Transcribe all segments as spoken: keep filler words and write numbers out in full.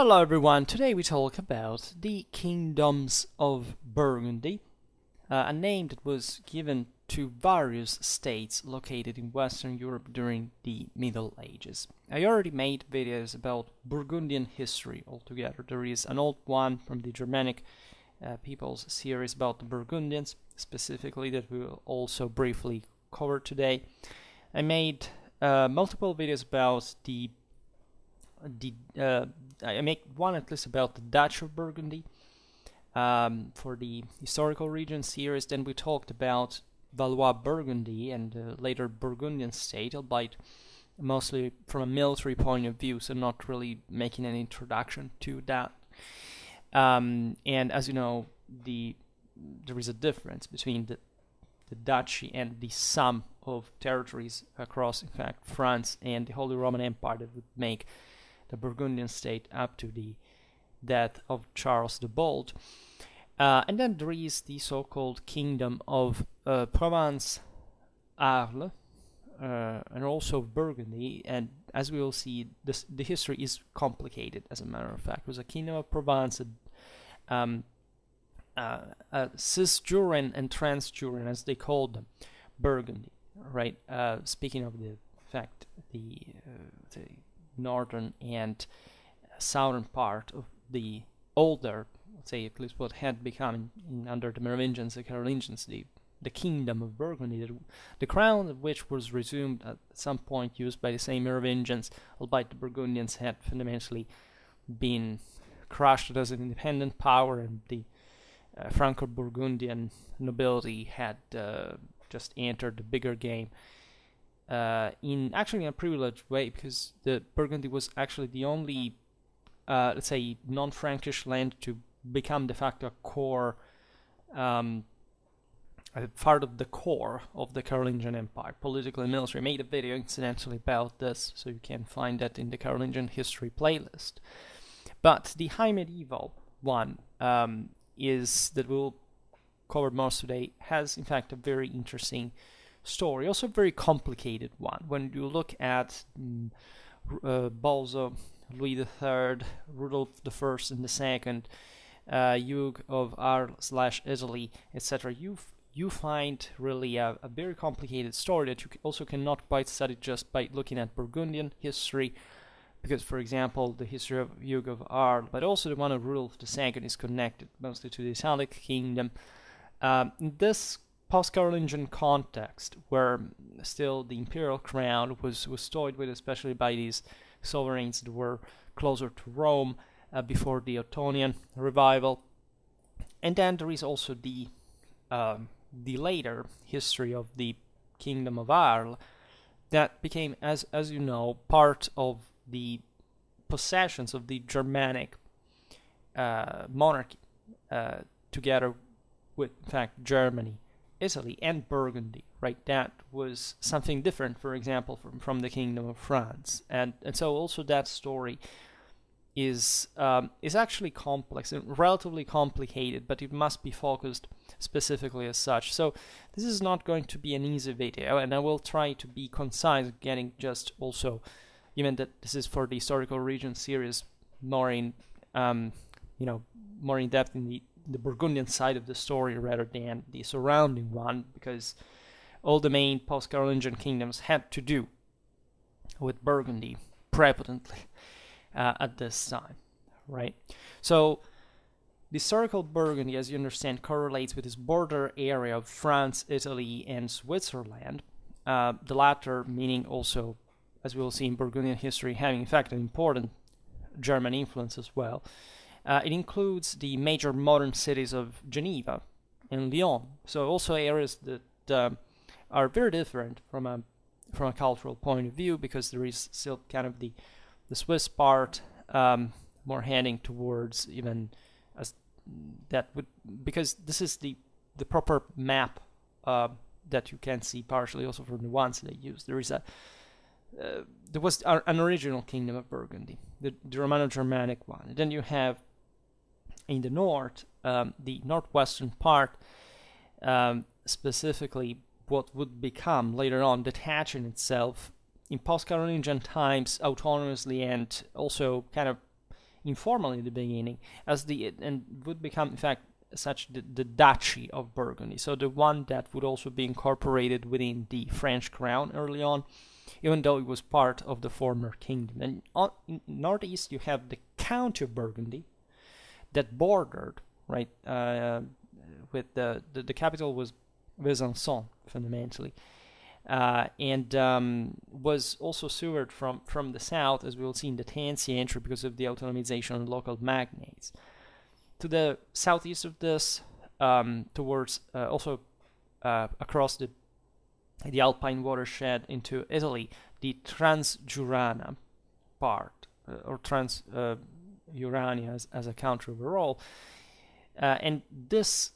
Hello everyone, today we talk about the Kingdoms of Burgundy, uh, a name that was given to various states located in Western Europe during the Middle Ages. I already made videos about Burgundian history altogether. There is an old one from the Germanic uh, peoples series about the Burgundians, specifically, that we will also briefly cover today. I made uh, multiple videos about the The, uh, I make one at least about the Duchy of Burgundy um, for the historical region series. Then we talked about Valois-Burgundy and uh, later Burgundian state, albeit mostly from a military point of view, so not really making an introduction to that. Um, and as you know, the there is a difference between the, the duchy and the sum of territories across, in fact, France and the Holy Roman Empire that would make the Burgundian state up to the death of Charles the Bold. Uh, and then there is the so-called Kingdom of uh, Provence-Arles uh, and also Burgundy, and as we will see, this, the history is complicated, as a matter of fact. It was a Kingdom of Provence, a, um, uh, a Cis-Jurian and Transjurian, as they called them, Burgundy, right? Uh, speaking of the fact, the, uh, the northern and southern part of the older, let's say at least what had become in, in, under the Merovingians and Carolingians, the, the Kingdom of Burgundy, the, the crown of which was resumed at some point used by the same Merovingians, albeit the Burgundians had fundamentally been crushed as an independent power, and the uh, Franco-Burgundian nobility had uh, just entered the bigger game. Uh, in actually in a privileged way, because the Burgundy was actually the only, uh, let's say, non-Frankish land to become de facto a core, um, a part of the core of the Carolingian Empire, politically and military. I made a video incidentally about this, so you can find that in the Carolingian history playlist. But the high medieval one um, is that we'll cover most today has in fact a very interesting story, also a very complicated one. When you look at um, uh, Balzo, Louis the Third, Rudolf the First and the Second, uh, Hugh of Arles slash Italy, et cetera, you f you find really a, a very complicated story that you also cannot quite study just by looking at Burgundian history, because, for example, the history of Hugh of Arles, but also the one of Rudolf the Second, is connected mostly to the Italic kingdom. Um, this post-Carolingian context, where still the imperial crown was, was toyed with, especially by these sovereigns that were closer to Rome uh, before the Ottonian revival. And then there is also the, um, the later history of the Kingdom of Arles that became, as, as you know, part of the possessions of the Germanic uh, monarchy, uh, together with, in fact, Germany, Italy and Burgundy, right? That was something different, for example, from, from the Kingdom of France, and and so also that story is um, is actually complex and relatively complicated, but it must be focused specifically as such. So this is not going to be an easy video, and I will try to be concise, getting just also, given that this is for the historical region series, more in um, you know, more in depth in the the Burgundian side of the story rather than the surrounding one, because all the main post-Carolingian kingdoms had to do with Burgundy prepotently uh, at this time, right? So the historical Burgundy, as you understand, correlates with this border area of France, Italy and Switzerland, uh, the latter meaning also, as we will see in Burgundian history, having in fact an important German influence as well. Uh, it includes the major modern cities of Geneva and Lyon, so also areas that uh, are very different from a from a cultural point of view, because there is still kind of the the Swiss part um, more heading towards even as that would, because this is the the proper map uh, that you can see partially also from the ones they use. There is a uh, there was an original Kingdom of Burgundy, the, the Romano-Germanic one, and then you have in the north, um, the northwestern part, um, specifically what would become later on detaching itself in post-Carolingian times autonomously and also kind of informal in the beginning, as the and would become in fact such the, the Duchy of Burgundy, so the one that would also be incorporated within the French crown early on, even though it was part of the former kingdom. And on, in northeast you have the County of Burgundy that bordered, right, uh, with the, the, the capital was Besançon fundamentally, uh, and um, was also severed from, from the south, as we will see in the tenth century, because of the autonomization of local magnates. To the southeast of this, um, towards uh, also uh, across the the Alpine watershed into Italy, the Transjurana part, uh, or Transjurania uh, as, as a country overall, uh, and this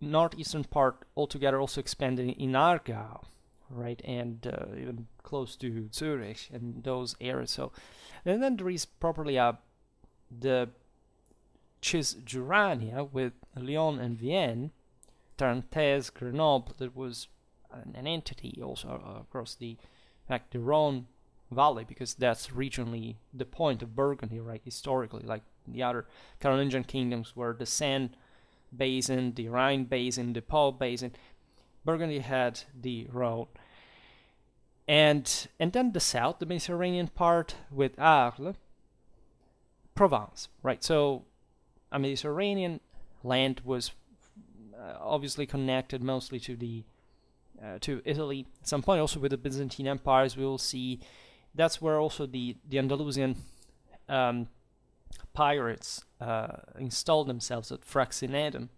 northeastern part altogether also expanded in Argyle, right, and uh, even close to Zurich and those areas. So, and then there is properly a the Cisjurania with Lyon and Vienne, Tarentaise, Grenoble, that was an, an entity also across the, like the Rhone Valley, because that's regionally the point of Burgundy, right, historically, like the other Carolingian kingdoms were the Seine Basin, the Rhine Basin, the Po Basin. Burgundy had the Rhone. And, and then the south, the Mediterranean part with Arles, Provence, right, so a Mediterranean land was uh, obviously connected mostly to the uh, to Italy at some point, also with the Byzantine Empire, as we will see. That's where also the the Andalusian um, pirates uh, installed themselves at Fraxinetum,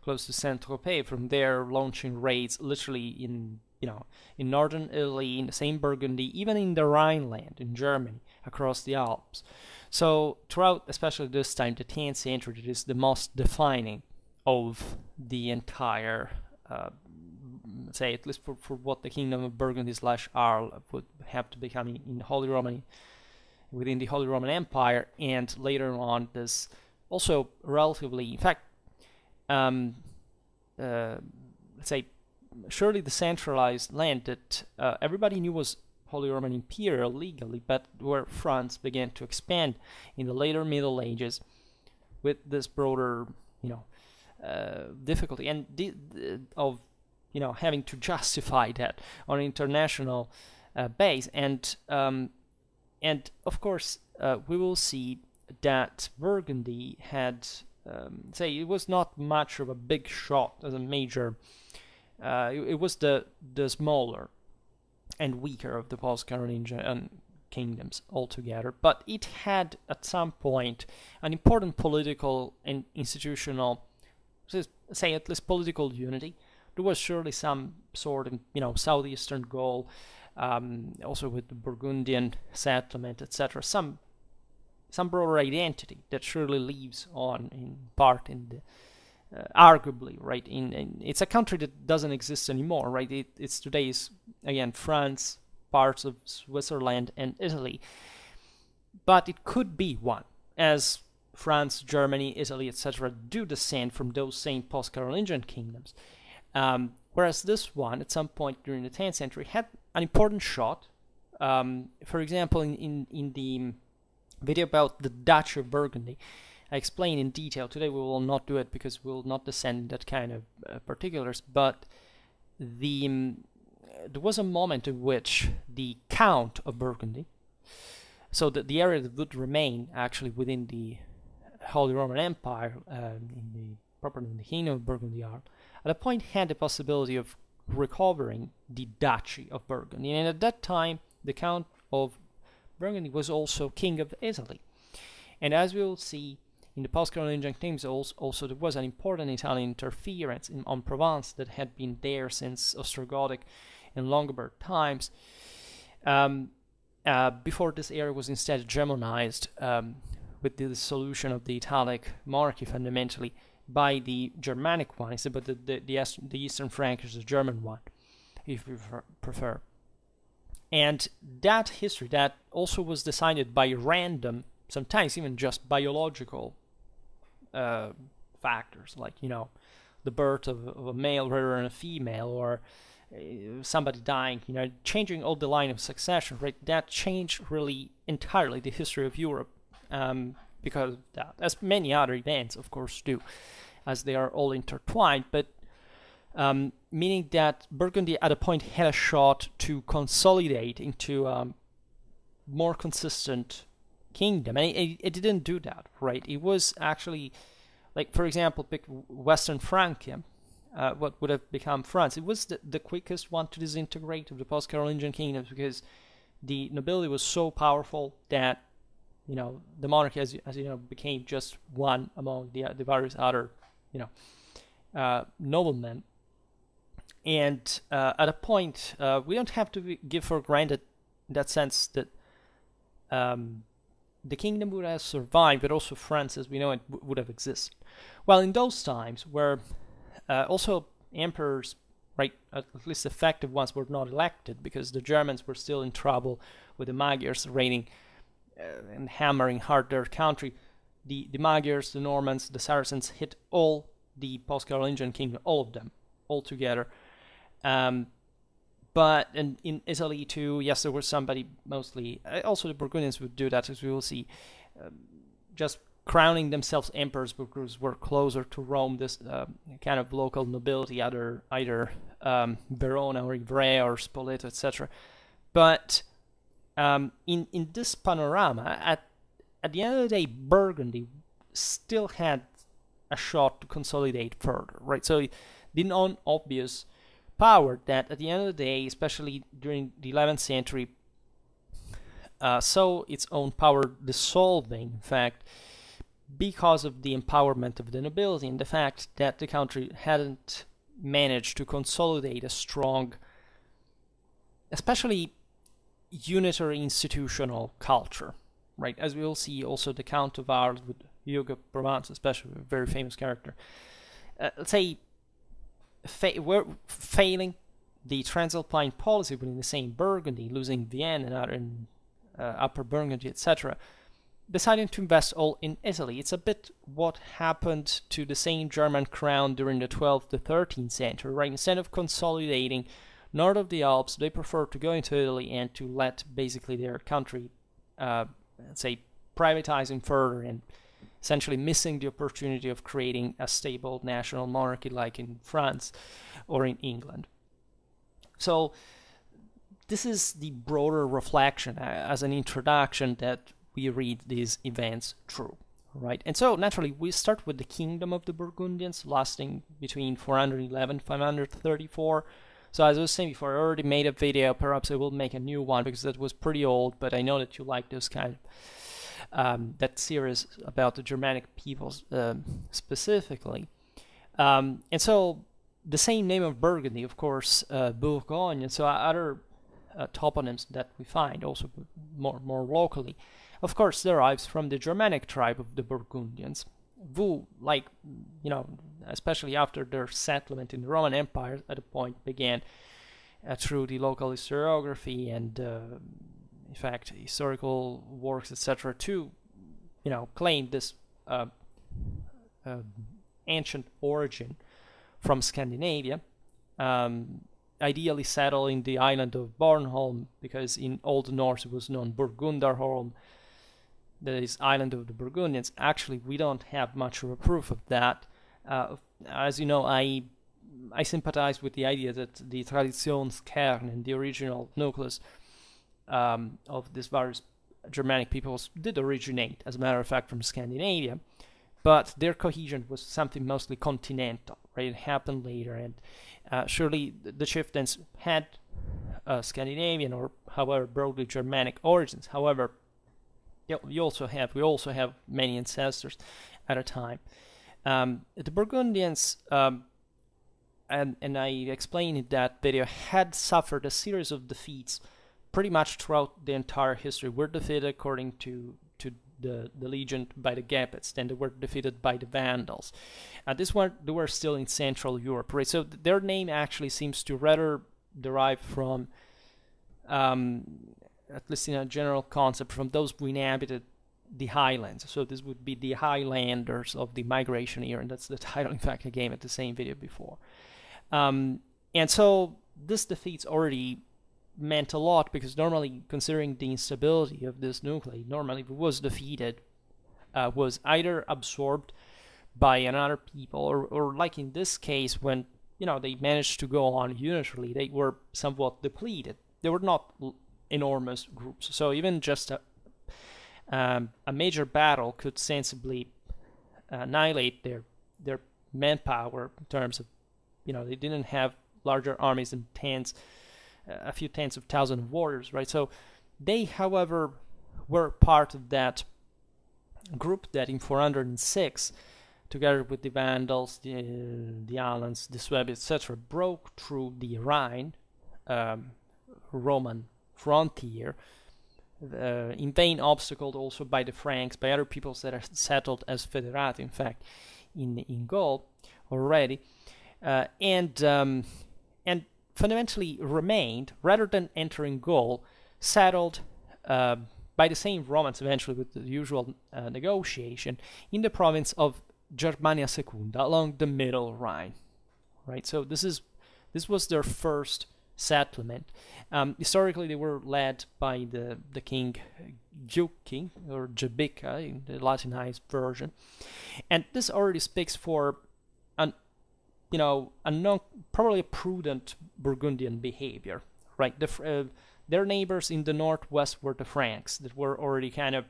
close to Saint-Tropez. From there, launching raids literally in you know in northern Italy, in the same Burgundy, even in the Rhineland in Germany, across the Alps. So throughout, especially this time, the tenth century, it is the most defining of the entire, uh, say, at least for, for what the Kingdom of Burgundy slash Arles would have to become in, in Holy Roman, within the Holy Roman Empire, and later on this also relatively, in fact, um, uh, let's say, surely the centralized land that uh, everybody knew was Holy Roman Imperial legally, but where France began to expand in the later Middle Ages with this broader, you know, uh, difficulty and the, the, of, you know, having to justify that on an international uh, base. And um, and of course uh, we will see that Burgundy had, um, say, it was not much of a big shot as a major. Uh, it, it was the the smaller and weaker of the post-Carolingian kingdoms altogether, but it had at some point an important political and institutional, say at least political unity. There was surely some sort of, you know, southeastern Gaul, um, also with the Burgundian settlement, et cetera. Some, some broader identity that surely lives on in part in the. Uh, arguably, right, in, in it's a country that doesn't exist anymore, right? It, it's today's again France, parts of Switzerland and Italy, but it could be one, as France, Germany, Italy, et cetera, do descend from those same post-Carolingian kingdoms. Um, whereas this one, at some point during the tenth century, had an important shot. Um, for example, in, in in the video about the Duchy of Burgundy, I explain in detail. Today we will not do it because we will not descend in that kind of uh, particulars, but the um, there was a moment in which the Count of Burgundy, so that the area that would remain actually within the Holy Roman Empire, uh, in the, properly in the Kingdom of Burgundy, at a point had the possibility of recovering the Duchy of Burgundy, and at that time the Count of Burgundy was also King of Italy, and as we will see, in the post-Carolingian kingdoms, also, also there was an important Italian interference in, on Provence that had been there since Ostrogothic and Longobard times. Um, uh, before this area was instead Germanized um, with the dissolution of the Italic monarchy fundamentally by the Germanic one, but the, the, the, the Eastern Frank is the German one, if you prefer. And that history, that also was decided by random, sometimes even just biological Uh, factors, like, you know, the birth of, of a male rather than a female, or uh, somebody dying, you know, changing all the line of succession, right? That changed really entirely the history of Europe, um, because of that, as many other events, of course, do, as they are all intertwined, but um, meaning that Burgundy at a point had a shot to consolidate into a um, more consistent kingdom, and it, it didn't do that, right? It was actually, like, for example, pick Western Francia, uh, what would have become France. It was the, the quickest one to disintegrate of the post-Carolingian kingdoms, because the nobility was so powerful that, you know, the monarchy, as, as you know, became just one among the, the various other, you know, uh, noblemen. And uh, at a point, uh, we don't have to be, give for granted in that sense that um, the kingdom would have survived, but also France, as we know it, w would have existed. Well, in those times, where uh, also emperors, right, at least effective ones, were not elected, because the Germans were still in trouble with the Magyars reigning uh, and hammering hard their country. The, the Magyars, the Normans, the Saracens hit all the post-Carolingian kingdom, all of them, all together. Um, but in, in Italy too, yes, there was somebody mostly, also the Burgundians would do that, as we will see, um, just crowning themselves emperors because were closer to Rome, this uh, kind of local nobility, either, either um, Verona or Ivrea or Spoleto, et cetera. But um, in, in this panorama, at, at the end of the day, Burgundy still had a shot to consolidate further, right? So the non-obvious power that at the end of the day, especially during the eleventh century, uh, saw its own power dissolving, in fact, because of the empowerment of the nobility and the fact that the country hadn't managed to consolidate a strong, especially unitary institutional culture, right? As we will see, also the Count of Arles with Hugo of Provence, especially a very famous character, uh, let's say, fa we're failing the Transalpine policy within the same Burgundy, losing Vienna and other in, uh, Upper Burgundy, et cetera, deciding to invest all in Italy. It's a bit what happened to the same German crown during the twelfth to thirteenth century, right? Instead of consolidating north of the Alps, they preferred to go into Italy and to let basically their country, uh, let's say, privatizing further and essentially missing the opportunity of creating a stable national monarchy like in France or in England. So this is the broader reflection as an introduction that we read these events through, right? And so naturally we start with the kingdom of the Burgundians lasting between four hundred eleven and five hundred thirty-four. So as I was saying before, I already made a video, perhaps I will make a new one because that was pretty old, but I know that you like those kind of um, that series about the Germanic peoples uh, specifically. Um, and so the same name of Burgundy, of course, uh, Bourgogne, and so other uh, toponyms that we find also more, more locally, of course, derives from the Germanic tribe of the Burgundians, who, like, you know, especially after their settlement in the Roman Empire, at a point began uh, through the local historiography and, uh, in fact, historical works, et cetera, to, you know, claim this uh, uh, ancient origin from Scandinavia, um, ideally settled in the island of Bornholm, because in Old Norse it was known Burgundarholm, that is island of the Burgundians. Actually, we don't have much of a proof of that. Uh, as you know, I I sympathize with the idea that the traditionskern and the original nucleus um, of these various Germanic peoples did originate, as a matter of fact, from Scandinavia, but their cohesion was something mostly continental, right? It happened later, and uh, surely the chieftains had uh, Scandinavian or, however, broadly Germanic origins. However, You also have, we also have many ancestors at a time. Um, the Burgundians, um, and, and I explained in that video, had suffered a series of defeats pretty much throughout the entire history. Were defeated according to, to the, the legion by the Gepids, then they were defeated by the Vandals. Uh, this one, they were still in Central Europe, right? So th their name actually seems to rather derive from, um, at least in a general concept, from those who inhabited the highlands. So this would be the highlanders of the migration era, and that's the title, in fact, I gave it the same video before. Um, and so this defeat's already meant a lot, because normally, considering the instability of this nuclei, normally if it was defeated, uh, was either absorbed by another people, or, or like in this case, when, you know, they managed to go on unitarily, they were somewhat depleted. They were not l enormous groups, so even just a, um, a major battle could sensibly annihilate their their manpower in terms of, you know, they didn't have larger armies than tens, uh, a few tens of thousands of warriors, right? So they, however, were part of that group that in four hundred six, together with the Vandals, the, the Alans, the Swabia, et cetera, broke through the Rhine um, Roman frontier, uh, in vain obstacled also by the Franks, by other peoples that are settled as federati, in fact, in, in Gaul already, uh, and, um, and fundamentally remained, rather than entering Gaul, settled uh, by the same Romans eventually with the usual uh, negotiation in the province of Germania Secunda along the middle Rhine, right? So this is this was their first settlement. Um, historically, they were led by the the king Giucchi, or Gebica in the Latinized version, and this already speaks for an you know a non probably a prudent Burgundian behavior, right? The, uh, their neighbors in the northwest were the Franks that were already kind of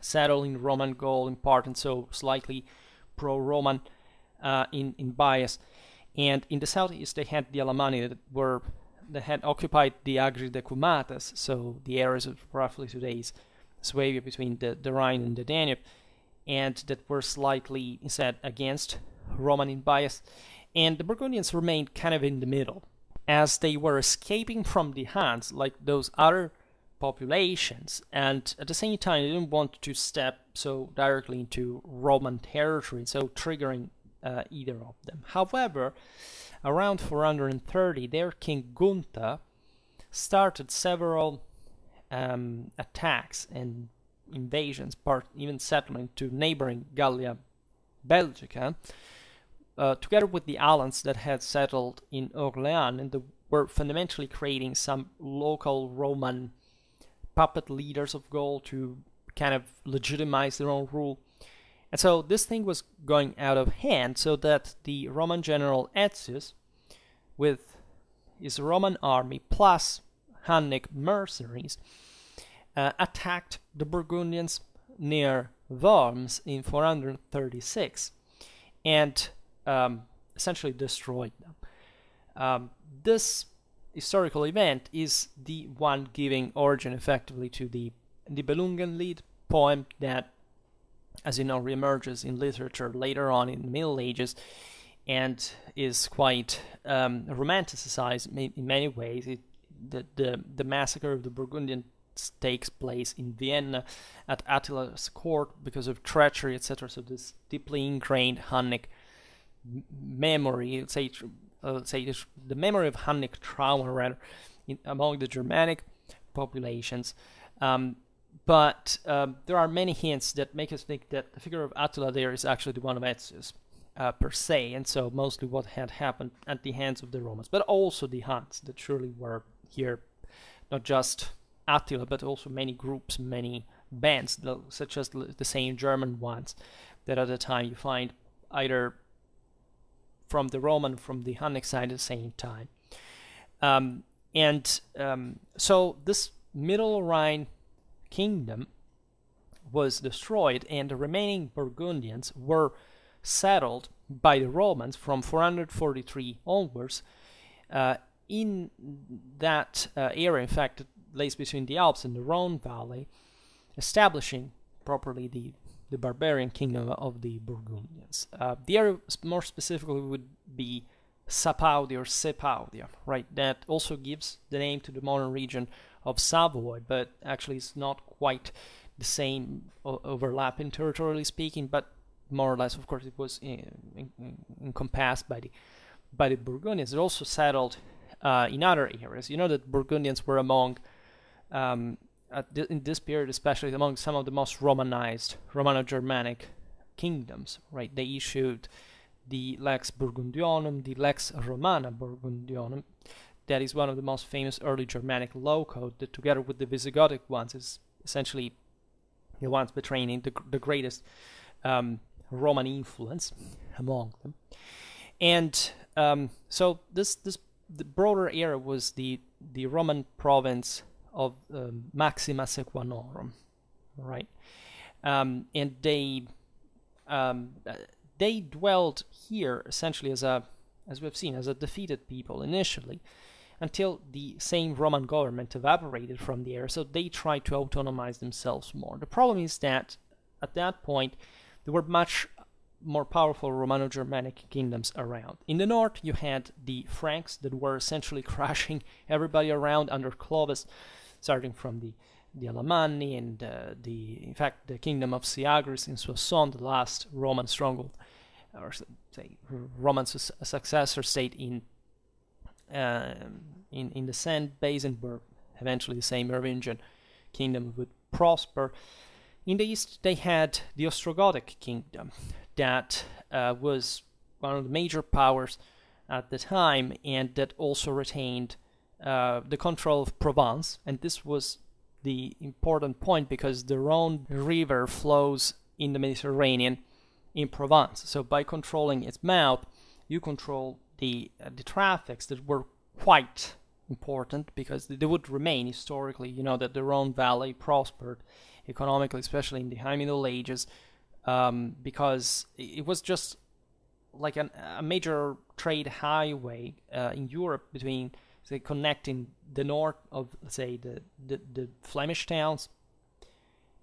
settled in Roman Gaul in part, and so slightly pro-Roman uh, in in bias. And in the southeast, they had the Alemanni that were that had occupied the Agri Decumates, so the areas of roughly today's Swabia between the, the Rhine and the Danube, and that were slightly instead against Roman in bias. And the Burgundians remained kind of in the middle, as they were escaping from the Huns, like those other populations, and at the same time they didn't want to step so directly into Roman territory, so triggering uh, either of them. However, around four hundred thirty, their king Gunther started several um, attacks and invasions, part even settlement to neighboring Gallia Belgica, uh, together with the Alans that had settled in Orléans and the, were fundamentally creating some local Roman puppet leaders of Gaul to kind of legitimize their own rule. And so this thing was going out of hand, so that the Roman general Aetius, with his Roman army plus Hunnic mercenaries, uh, attacked the Burgundians near Worms in four hundred thirty-six and um, essentially destroyed them. Um, this historical event is the one giving origin effectively to the Nibelungenlied poem that, as you know, reemerges in literature later on in the Middle Ages and is quite um, romanticized in many ways. It, the, the, the massacre of the Burgundians takes place in Vienna at Attila's court because of treachery, et cetera. So this deeply ingrained Hunnic memory, let's say, Uh, say the memory of Hunnic trauma rather in, among the Germanic populations, um, but um, there are many hints that make us think that the figure of Attila there is actually the one of Aetius uh, per se, and so mostly what had happened at the hands of the Romans, but also the Huns that surely were here, not just Attila, but also many groups, many bands, such as the same German ones that at the time you find either from the Roman, from the Hunnic side at the same time. Um, and um, so this Middle Rhine kingdom was destroyed, and the remaining Burgundians were settled by the Romans from four hundred forty-three onwards uh, in that uh, area, in fact, it lays between the Alps and the Rhone Valley, establishing properly the the barbarian kingdom of the Burgundians. Uh, the area more specifically would be Sapaudia or Sapaudia, right? That also gives the name to the modern region of Savoy, but actually it's not quite the same overlap in territorially speaking, but more or less, of course, it was in, in, in, encompassed by the, by the Burgundians. They also settled uh, in other areas. You know that Burgundians were among um, At th in this period, especially among some of the most Romanized, Romano-Germanic kingdoms, right? They issued the Lex Burgundionum, the Lex Romana Burgundionum, that is one of the most famous early Germanic law code that, together with the Visigothic ones, is essentially the ones betraying the, the greatest um, Roman influence among them. And um, so this this the broader area was the the Roman province of uh, Maxima Sequanorum, right? Um, and they um, they dwelled here essentially as a as we've seen as a defeated people initially, until the same Roman government evaporated from the area, so they tried to autonomize themselves more. The problem is that at that point there were much more powerful Romano-Germanic kingdoms around. In the north you had the Franks that were essentially crushing everybody around under Clovis, starting from the, the Alamanni and uh, the, in fact, the Kingdom of Syagris in Soissons, the last Roman stronghold, or say Roman su successor state in, uh, in in the Seine basin, where eventually the same Merovingian kingdom would prosper. In the east they had the Ostrogothic kingdom that uh, was one of the major powers at the time, and that also retained uh, the control of Provence. And this was the important point, because the Rhone River flows in the Mediterranean in Provence, so by controlling its mouth you control the uh, the traffics that were quite important, because they would remain historically, you know, that the Rhone Valley prospered economically, especially in the High Middle Ages, um, because it was just like an, a major trade highway uh, in Europe between, say, connecting the north of, say, the, the, the Flemish towns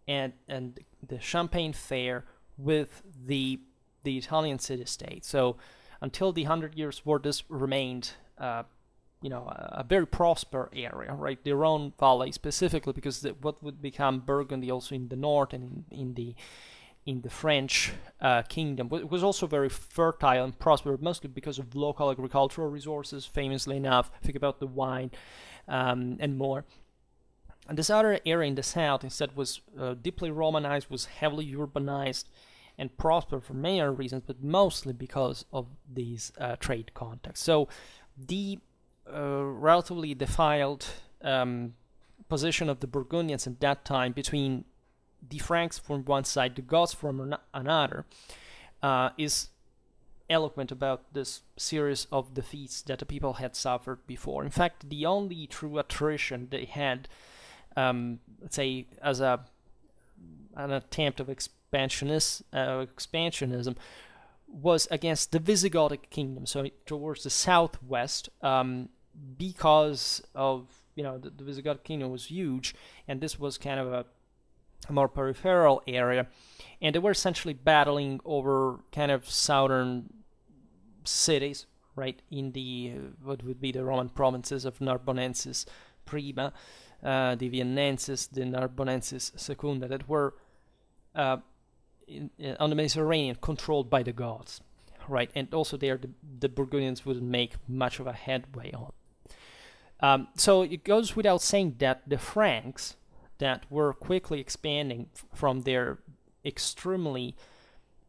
and and the Champagne Fair with the the Italian city-state. So until the Hundred Years' War, this remained uh, you know, a, a very prosperous area, right? The Rhone Valley specifically, because the, what would become Burgundy also in the north and in, in the in the French uh, kingdom, it was also very fertile and prosperous, mostly because of local agricultural resources. Famously enough, think about the wine um, and more. And this other area in the south instead was uh, deeply Romanized, was heavily urbanized, and prospered for many reasons, but mostly because of these uh, trade contacts. So the uh, relatively defiled um, position of the Burgundians at that time, between the Franks from one side, the Goths from another, uh, is eloquent about this series of defeats that the people had suffered before. In fact, the only true attrition they had, um, let's say, as a an attempt of exp Expansionist, uh, expansionism, was against the Visigothic kingdom, so towards the southwest, um, because of, you know, the, the Visigothic kingdom was huge, and this was kind of a, a more peripheral area, and they were essentially battling over kind of southern cities, right, in the uh, what would be the Roman provinces of Narbonensis Prima, uh, the Viennensis, the Narbonensis Secunda, that were Uh, in, in, on the Mediterranean, controlled by the Goths, right? And also there the, the Burgundians wouldn't make much of a headway on. Um, so it goes without saying that the Franks, that were quickly expanding from their extremely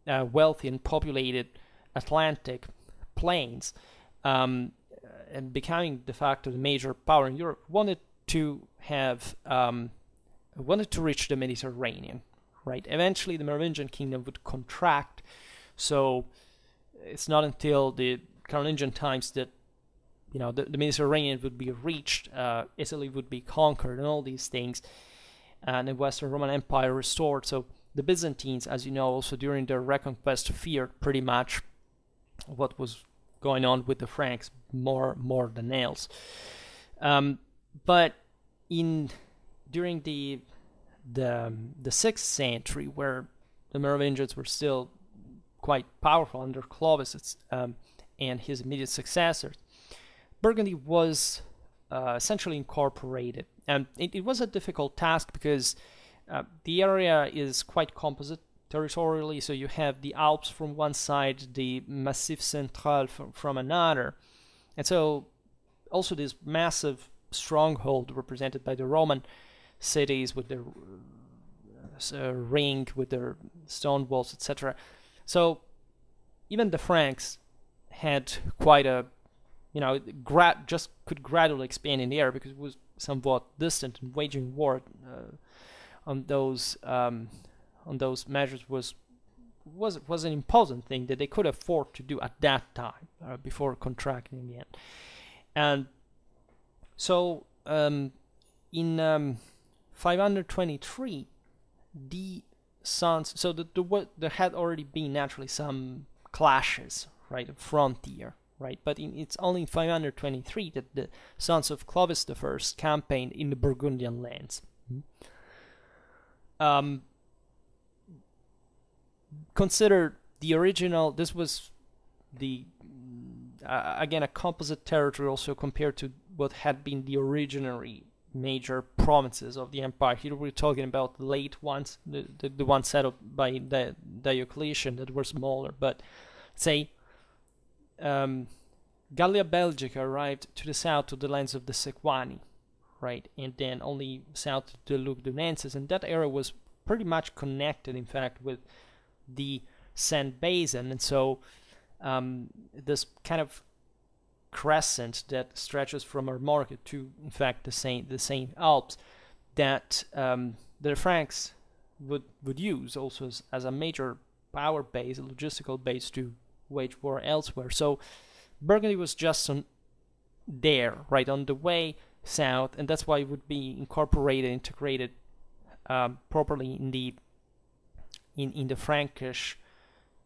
uh, wealthy and populated Atlantic plains, um, and becoming de facto the major power in Europe, wanted to have um, wanted to reach the Mediterranean. Right. Eventually, the Merovingian kingdom would contract, so it's not until the Carolingian times that, you know, the, the Mediterranean would be reached, uh, Italy would be conquered, and all these things, and the Western Roman Empire restored. So the Byzantines, as you know, also during their reconquest, feared pretty much what was going on with the Franks more more than else. Um, but in during the the the sixth century, where the Merovingians were still quite powerful under Clovis um, and his immediate successors, Burgundy was uh, essentially incorporated, and it, it was a difficult task, because uh, the area is quite composite territorially. So you have the Alps from one side, the Massif Central from, from another, and so also this massive stronghold represented by the Roman cities with their uh, ring, with their stone walls, et cetera. So even the Franks had quite a, you know, gra just could gradually expand in the area, because it was somewhat distant and waging war uh, on those um, on those measures was was was an important thing that they could afford to do at that time uh, before contracting again. And so um, in um, five hundred twenty-three, the sons, so the, the what there had already been naturally some clashes, right, at frontier, right, but in, it's only in five hundred twenty-three that the sons of Clovis the First campaigned in the Burgundian lands. Mm-hmm. Um, consider the original, this was the uh, again a composite territory also compared to what had been the originary major provinces of the empire. Here we're talking about the late ones, the, the, the ones set up by the Diocletian that were smaller, but say um, Gallia Belgica arrived to the south to the lands of the Sequani, right, and then only south to the Lugdunenses, and that area was pretty much connected in fact with the Seine basin, and so um, this kind of crescent that stretches from Armorica to in fact the Seine the Seine Alps that um, the Franks would would use also as, as a major power base, a logistical base to wage war elsewhere. So Burgundy was just on there, right, on the way south, and that's why it would be incorporated, integrated um, properly in the in in the Frankish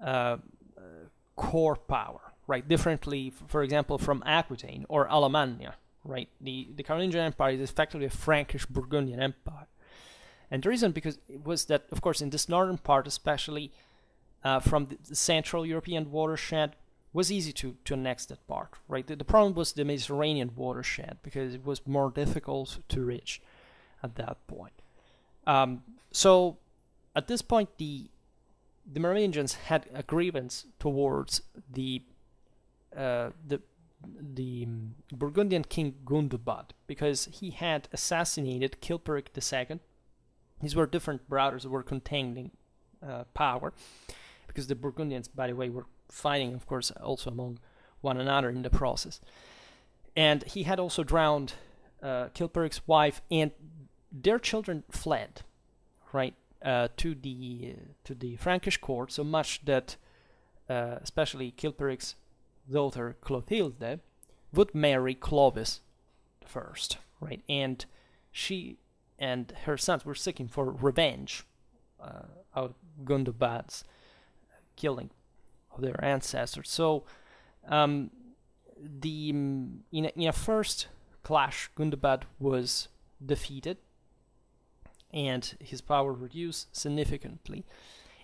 uh, core power. Right, differently, for example, from Aquitaine or Alemannia, right? The, the Carolingian Empire is effectively a Frankish Burgundian empire. And the reason because it was that, of course, in this northern part, especially uh, from the, the Central European watershed, was easy to, to annex that part, right? The, the problem was the Mediterranean watershed, because it was more difficult to reach at that point. Um, so, at this point, the, the Merovingians had a grievance towards the Uh, the the Burgundian king Gundobad, because he had assassinated Chilperic the Second. These were different brothers who were contending uh, power, because the Burgundians, by the way, were fighting, of course, also among one another in the process. And he had also drowned uh, Chilperic's wife, and their children fled, right, uh, to the uh, to the Frankish court, so much that uh, especially Chilperic's daughter Clotilde would marry Clovis the First, right? And she and her sons were seeking for revenge uh, out of Gundobad's killing of their ancestors. So, um, the in a, in a first clash, Gundobad was defeated, and his power reduced significantly.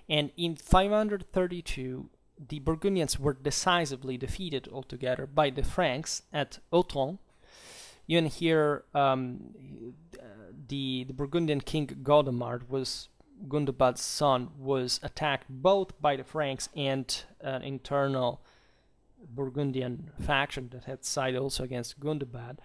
And in five hundred thirty-two. The Burgundians were decisively defeated altogether by the Franks at Autun. Even here, um, the, the Burgundian king Godemard, was Gundobad's son, was attacked both by the Franks and an internal Burgundian faction that had sided also against Gundobad.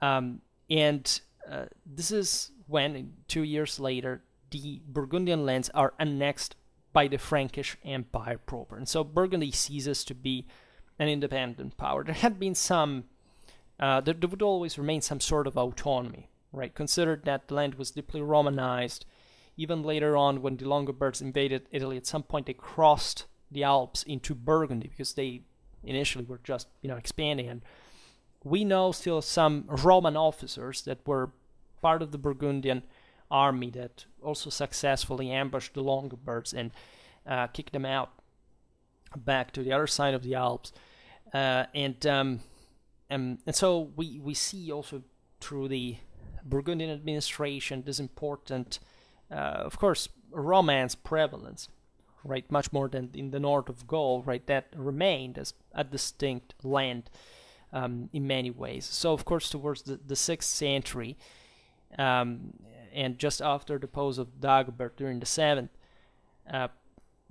Um, and uh, this is when, two years later, the Burgundian lands are annexed by the Frankish Empire proper. And so Burgundy ceases to be an independent power. There had been some, uh, there, there would always remain some sort of autonomy, right? Considered that the land was deeply Romanized. Even later on, when the Longobards invaded Italy, at some point they crossed the Alps into Burgundy, because they initially were just, you know, expanding. And we know still some Roman officers that were part of the Burgundian army that also successfully ambushed the Longobards and uh, kicked them out back to the other side of the Alps, uh, and um, and and so we we see also through the Burgundian administration this important, uh, of course, Romance prevalence, right, much more than in the north of Gaul, right, that remained as a distinct land um, in many ways. So of course towards the the sixth century. Um, and just after the death of Dagobert during the seventh, uh,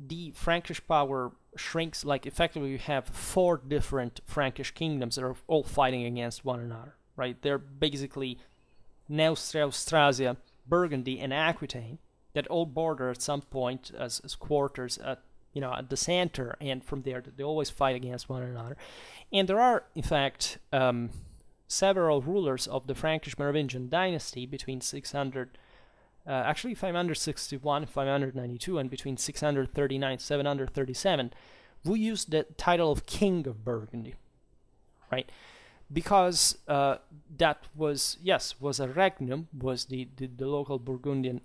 the Frankish power shrinks. Like, effectively, you have four different Frankish kingdoms that are all fighting against one another, right? They're basically Neustria, Austrasia, Burgundy, and Aquitaine, that all border at some point as, as quarters at, you know, at the center, and from there they always fight against one another. And there are, in fact, um, several rulers of the Frankish Merovingian dynasty between six hundred Uh, actually five hundred sixty-one, five hundred ninety-two, and between six hundred thirty-nine and seven hundred thirty-seven, who used the title of King of Burgundy, right? Because uh, that was, yes, was a regnum, was the, the, the local Burgundian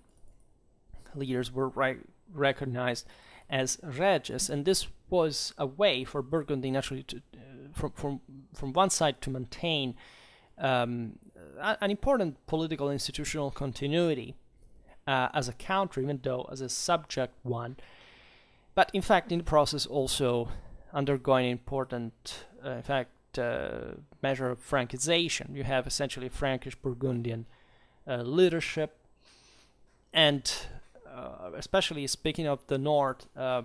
leaders were re recognized as reges, and this was a way for Burgundy naturally to, uh, from, from, from one side to maintain um, a, an important political institutional continuity uh, as a country, even though as a subject one, but in fact in the process also undergoing important, uh, in fact, Uh, measure of Francization. You have essentially Frankish Burgundian uh, leadership, and uh, especially speaking of the north, uh,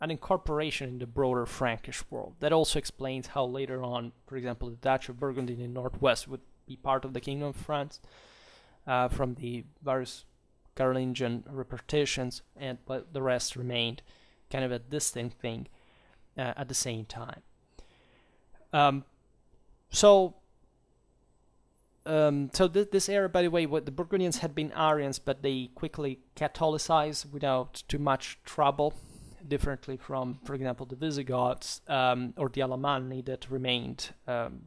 an incorporation in the broader Frankish world. That also explains how later on, for example, the Duchy of Burgundy in the northwest would be part of the Kingdom of France uh, from the various Carolingian repartitions, and but the rest remained kind of a distinct thing uh, at the same time. Um, so, um, so th this era, by the way, what the Burgundians had been Arians, but they quickly Catholicized without too much trouble, differently from, for example, the Visigoths um, or the Alemanni that remained um,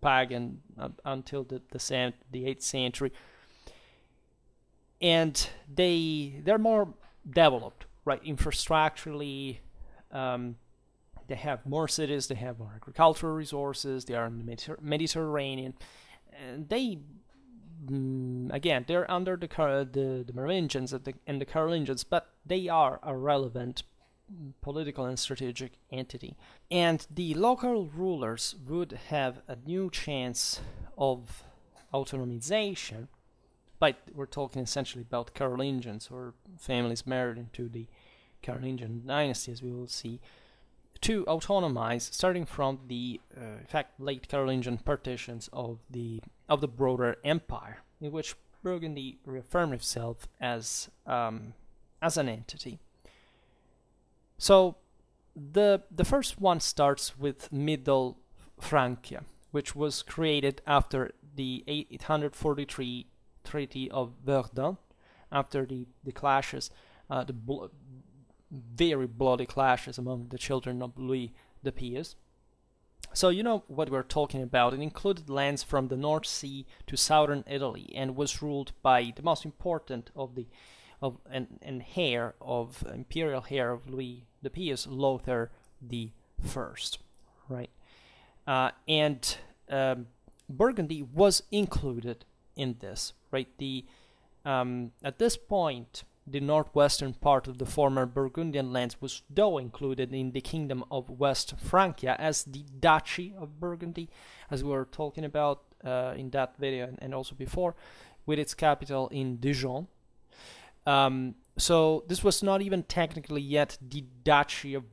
pagan uh, until the the, seventh, the eighth century, and they they're more developed, right, infrastructurally. Um, They have more cities, they have more agricultural resources, they are in the Mediter Mediterranean. And they, mm, again, they're under the, Car the, the Merovingians and the, and the Carolingians, but they are a relevant political and strategic entity. And the local rulers would have a new chance of autonomization, but we're talking essentially about Carolingians or families married into the Carolingian dynasty, as we will see, to autonomize, starting from the, uh, in fact, late Carolingian partitions of the of the broader empire, in which Burgundy reaffirmed itself as um, as an entity. So, the the first one starts with Middle Francia, which was created after the eight hundred forty-three Treaty of Verdun, after the the clashes, uh, the blo very bloody clashes among the children of Louis the Pious. So you know what we're talking about. It included lands from the North Sea to southern Italy and was ruled by the most important of the of and, and heir of imperial heir of Louis the Pious, Lothair the First, right? Uh, and um, Burgundy was included in this, right? The um, at this point, the northwestern part of the former Burgundian lands was though included in the Kingdom of West Francia as the Duchy of Burgundy, as we were talking about uh, in that video and also before, with its capital in Dijon. Um, so this was not even technically yet the Duchy of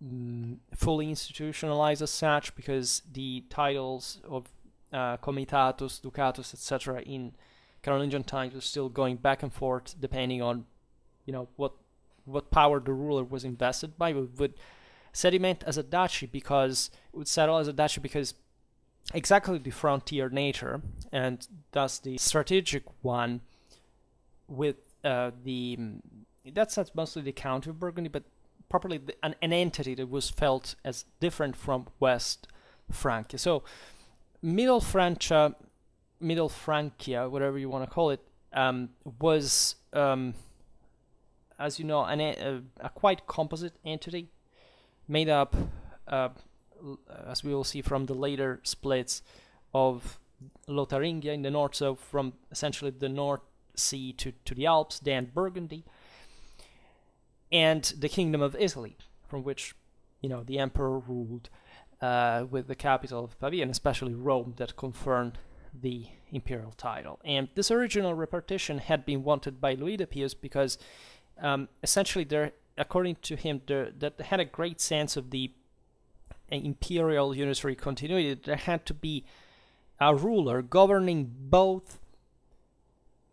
mm, fully institutionalized as such, because the titles of uh, comitatus, ducatus, et cetera in Carolingian times was still going back and forth depending on, you know, what what power the ruler was invested by. It would sediment as a duchy because it would settle as a duchy because exactly the frontier nature, and thus the strategic one with uh, the that's not mostly the county of Burgundy, but properly the, an, an entity that was felt as different from West Francia. So Middle Francia. Middle Francia, whatever you want to call it, um, was, um, as you know, an, a, a quite composite entity made up, uh, as we will see, from the later splits of Lotharingia in the north, so from essentially the North Sea to, to the Alps, then Burgundy, and the Kingdom of Italy, from which, you know, the emperor ruled uh, with the capital of Pavia, and especially Rome, that confirmed the imperial title. And this original repartition had been wanted by Louis the Pious because um, essentially there, according to him, there, that they had a great sense of the uh, imperial unitary continuity. There had to be a ruler governing both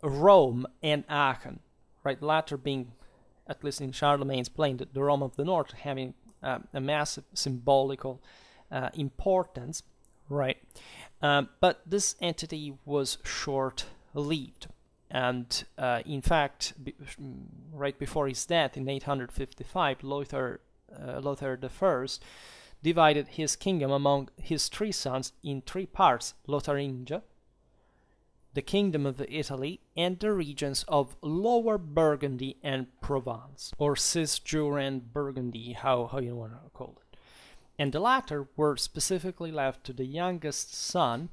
Rome and Aachen, right? Latter being, at least in Charlemagne's plan, the Rome of the North, having um, a massive symbolical uh, importance, right? Um, but this entity was short-lived. And uh, in fact, b right before his death in eight hundred fifty-five, Lothar, uh, Lothar I divided his kingdom among his three sons in three parts: Lotharingia, the Kingdom of Italy, and the regions of Lower Burgundy and Provence, or Cis-Jurian Burgundy, how, how you want to call it. And the latter were specifically left to the youngest son,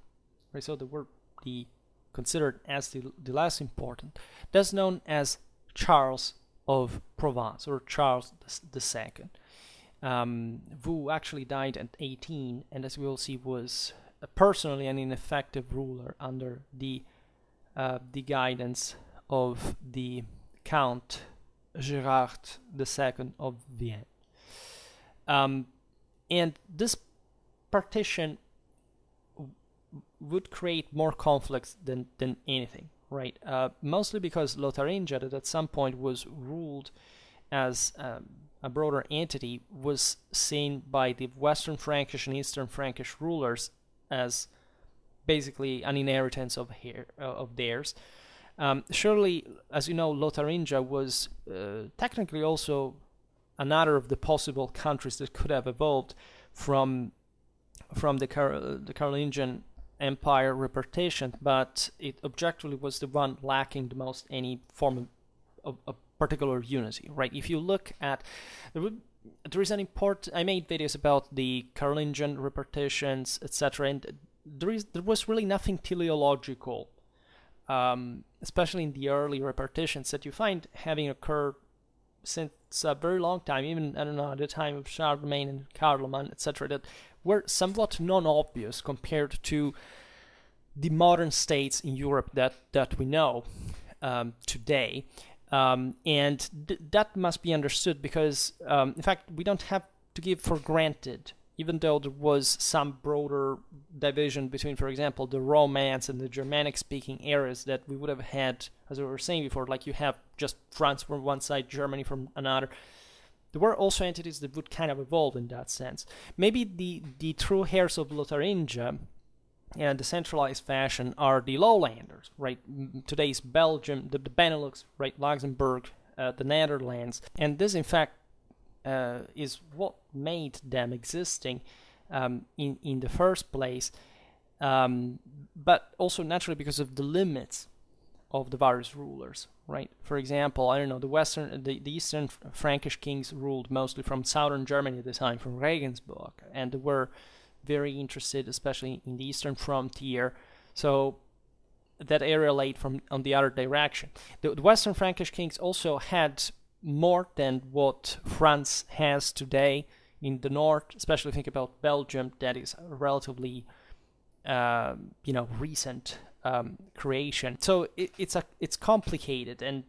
right, so they were the, considered as the, the less important, that's known as Charles of Provence, or Charles the Second, um, who actually died at eighteen, and as we will see was personally an ineffective ruler under the, uh, the guidance of the Count Gerard the Second of Vienna. Um, and this partition would create more conflicts than, than anything, right? Uh, mostly because Lotharingia, that at some point was ruled as um, a broader entity, was seen by the Western Frankish and Eastern Frankish rulers as basically an inheritance of, her, uh, of theirs. Um, surely, as you know, Lotharingia was uh, technically also another of the possible countries that could have evolved from, from the, Car the Carolingian Empire repartition, but it objectively was the one lacking the most any form of, of, of particular unity, right? If you look at, there is an important, I made videos about the Carolingian repartitions, et cetera, and there is there was really nothing teleological, um, especially in the early repartitions, that you find having occurred since a very long time, even, I don't know, at the time of Charlemagne and Carloman, et cetera, that were somewhat non-obvious compared to the modern states in Europe that, that we know um, today. Um, and th that must be understood because, um, in fact, we don't have to give for granted, even though there was some broader division between, for example, the Romance and the Germanic-speaking areas that we would have had, as we were saying before, like you have just France from one side, Germany from another. There were also entities that would kind of evolve in that sense. Maybe the, the true heirs of Lotharingia and the centralized fashion are the lowlanders, right? Today's Belgium, the, the Benelux, right? Luxembourg, uh, the Netherlands. And this, in fact, uh, is what made them existing um, in, in the first place, um, but also naturally because of the limits of the various rulers, right? For example, I don't know, the Western, the, the Eastern Frankish kings ruled mostly from southern Germany at the time, from Regensburg, and they were very interested, especially in the Eastern frontier, so that area laid from on the other direction. The, the Western Frankish kings also had more than what France has today in the north, especially think about Belgium, that is a relatively, uh, you know, recent Um, creation. So it, it's a it's complicated, and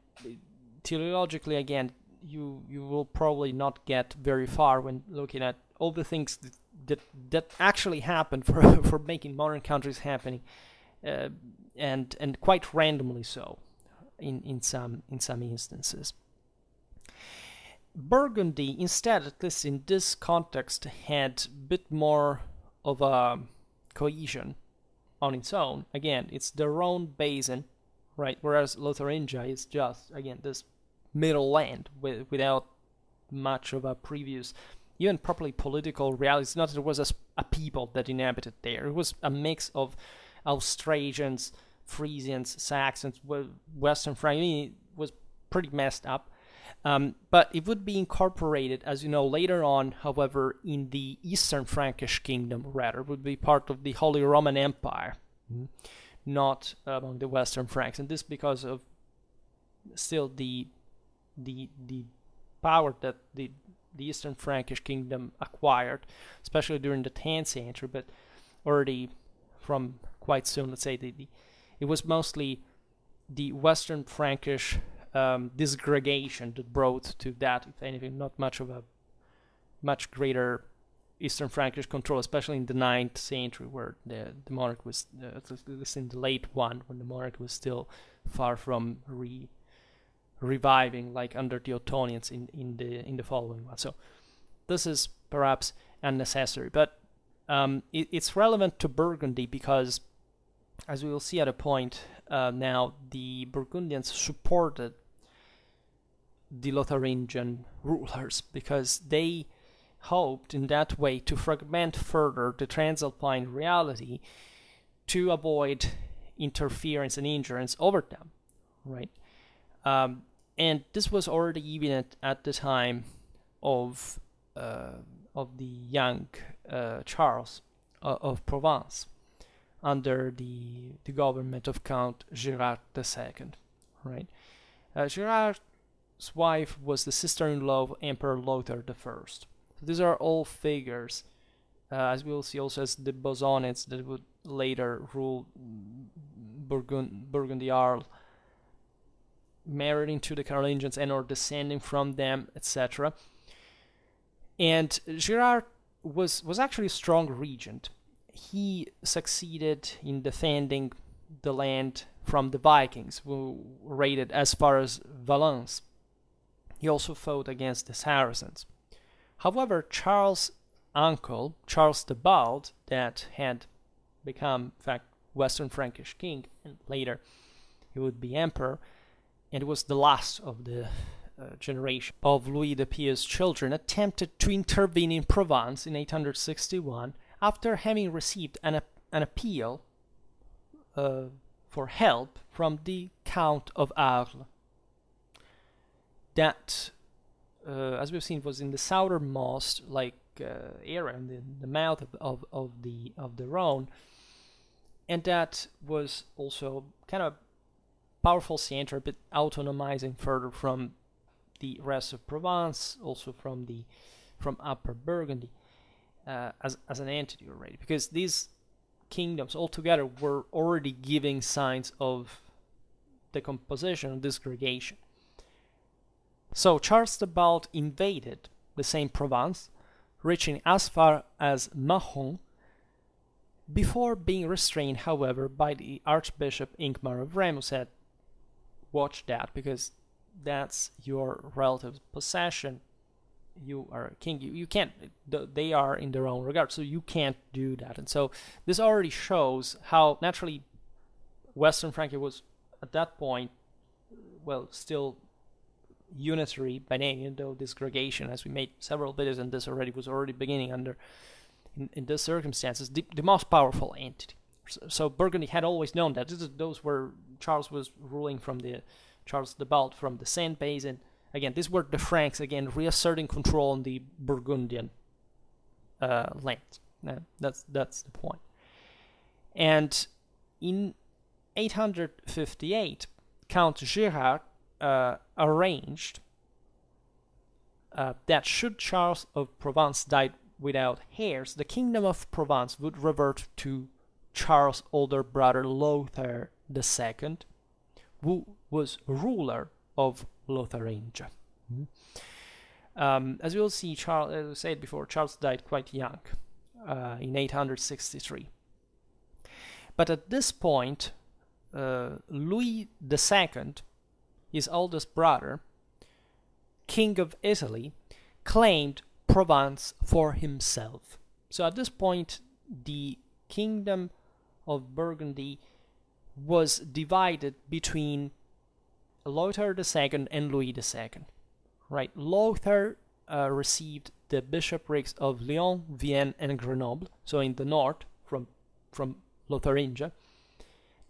teleologically, again, you you will probably not get very far when looking at all the things that that, that actually happened for for making modern countries happening, uh, and and quite randomly so, in in some in some instances. Burgundy, instead, at least in this context, had a bit more of a cohesion on its own. Again, it's the Rhone basin, right? Whereas Lotharingia is just, again, this middle land with, without much of a previous, even properly political reality. It's not that there was a, a people that inhabited there. It was a mix of Austrasians, Frisians, Saxons, Western Franks. I mean, it was pretty messed up. Um, but it would be incorporated, as you know, later on, however, in the Eastern Frankish kingdom, rather, would be part of the Holy Roman Empire, mm-hmm. not among the Western Franks. And this because of still the the the power that the, the Eastern Frankish kingdom acquired, especially during the tenth century, but already from quite soon, let's say, the, the, it was mostly the Western Frankish Um, disgregation that brought to that, if anything, not much of a much greater Eastern Frankish control, especially in the ninth century, where the, the monarch was, uh, at least in the late one, when the monarch was still far from re reviving, like under the Ottonians in, in the in the following one. So this is perhaps unnecessary, but um, it, it's relevant to Burgundy because, as we will see at a point, Uh, now, the Burgundians supported the Lotharingian rulers because they hoped in that way to fragment further the Transalpine reality to avoid interference and insurance over them, right? Um, and this was already evident at the time of uh, of the young uh, Charles uh, of Provence under the the government of Count Gerard the Second, right? Uh, Gerard's wife was the sister-in-law of Emperor Lothar the First. So these are all figures, uh, as we will see also as the bosonnets that would later rule Burgund Burgundy Arles, married into the Carolingians and or descending from them, et cetera. And Gerard was was actually a strong regent. He succeeded in defending the land from the Vikings, who raided as far as Valence. He also fought against the Saracens. However, Charles' uncle, Charles the Bald, that had become, in fact, Western Frankish king, and later he would be emperor, and it was the last of the uh, generation of Louis the Pious children, attempted to intervene in Provence in eight hundred sixty-one after having received an, an appeal uh, for help from the Count of Arles. That, uh, as we've seen, was in the southernmost like uh, area, in the, the mouth of, of, of, the, of the Rhone, and that was also kind of powerful center, but autonomizing further from the rest of Provence, also from the from Upper Burgundy, uh, as as an entity already, because these kingdoms altogether were already giving signs of decomposition and disgregation. So Charles the Bald invaded the same Provence, reaching as far as Mahon, before being restrained, however, by the Archbishop Ingmar of Reims, who said, watch that, because that's your relative's possession. You are a king. You, you can't, they are in their own regard, so you can't do that. And so this already shows how naturally Western Francia was at that point, well, still unitary by name, though disgregation, as we made several videos on this already, was already beginning under, in, in these circumstances, the, the most powerful entity. So Burgundy had always known that. Those were, Charles was ruling from the, Charles the Bald from the Seine Basin. Again, these were the Franks, again, reasserting control on the Burgundian uh, land. Yeah, that's, that's the point. And in eight hundred fifty-eight, Count Gerard uh, arranged uh, that should Charles of Provence die without heirs, the Kingdom of Provence would revert to Charles' older brother Lothar the Second, who was ruler of Lotharingia. Mm-hmm. um, as we'll see, Charles, as I said before, Charles died quite young, uh, in eight hundred sixty-three. But at this point, uh, Louis the Second, his oldest brother, King of Italy, claimed Provence for himself. So at this point, the Kingdom of Burgundy was divided between Lothar the Second and Louis the Second, right? Lothar uh, received the bishoprics of Lyon, Vienne, and Grenoble, so in the north, from, from Lotharingia,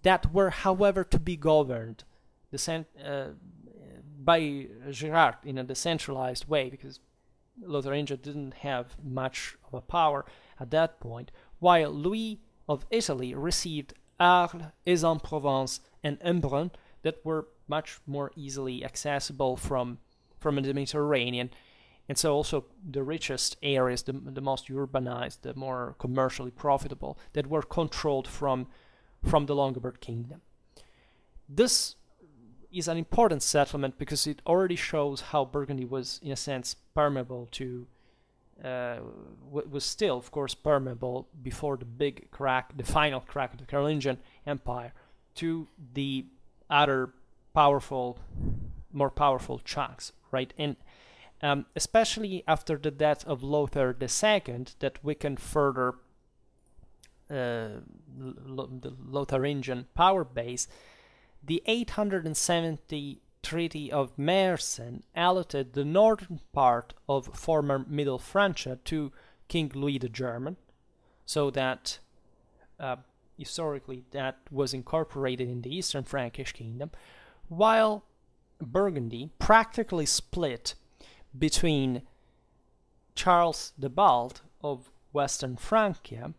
that were, however, to be governed the uh, by Gerard in a decentralized way, because Lotharingia didn't have much of a power at that point, while Louis of Italy received Arles, Aix-en-Provence, and Embrun, that were much more easily accessible from, from the Mediterranean, and so also the richest areas, the, the most urbanized, the more commercially profitable, that were controlled from, from the Longobard kingdom. This is an important settlement because it already shows how Burgundy was, in a sense, permeable to, uh, was still, of course, permeable before the big crack, the final crack of the Carolingian Empire, to the other powerful, more powerful chunks, right? And um, especially after the death of Lothar the Second, that weakened further uh, the Lotharingian power base, The eight hundred seventy Treaty of Meersen allotted the northern part of former Middle Francia to King Louis the German, so that uh, historically that was incorporated in the Eastern Frankish kingdom, while Burgundy practically split between Charles the Bald of Western Francia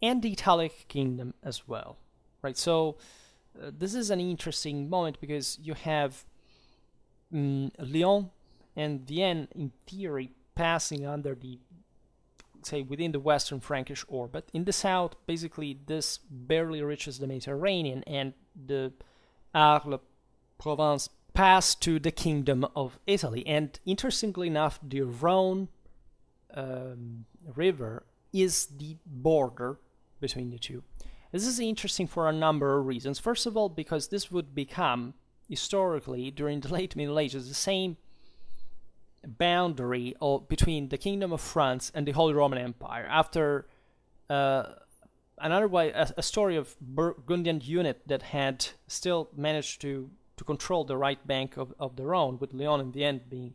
and the Italic kingdom as well, right? So uh, this is an interesting moment because you have um, Lyon and Vienne in theory passing under the, say, within the Western Frankish orbit. In the south, basically this barely reaches the Mediterranean, and the Arles Provence passed to the Kingdom of Italy. And interestingly enough, the Rhone um, River is the border between the two. This is interesting for a number of reasons. First of all, because this would become, historically, during the late Middle Ages, the same boundary of, between the Kingdom of France and the Holy Roman Empire. After uh, another way, a, a story of Burgundian unit that had still managed to to control the right bank of, of the Rhone, with Lyon and Vienne being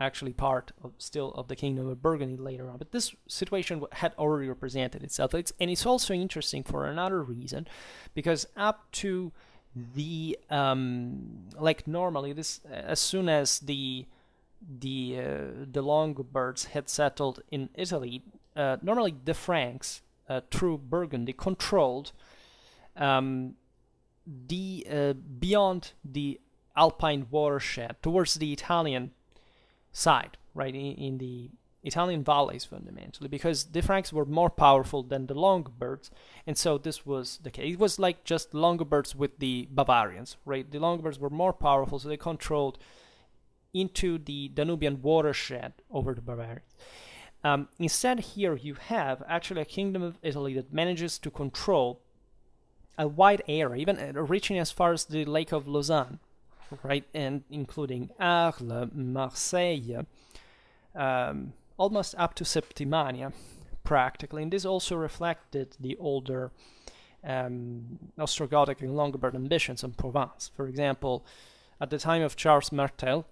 actually part of, still of the Kingdom of Burgundy later on. But this situation had already represented itself. It's, and it's also interesting for another reason, because up to the, um, like normally, this as soon as the the, uh, the Longobards had settled in Italy, uh, normally the Franks, uh, through Burgundy, controlled um, the uh, beyond the Alpine watershed towards the Italian side, right, in, in the Italian valleys fundamentally, because the Franks were more powerful than the Longobards, and so this was the case. It was like just Longobards with the Bavarians, right? The Longobards were more powerful, so they controlled into the Danubian watershed over the Bavarians. Um, instead, here you have actually a Kingdom of Italy that manages to control a wide area, even reaching as far as the Lake of Lausanne, right, and including Arles, Marseille, um, almost up to Septimania, practically. And this also reflected the older um, Ostrogothic and Longobard ambitions on Provence. For example, at the time of Charles Martel,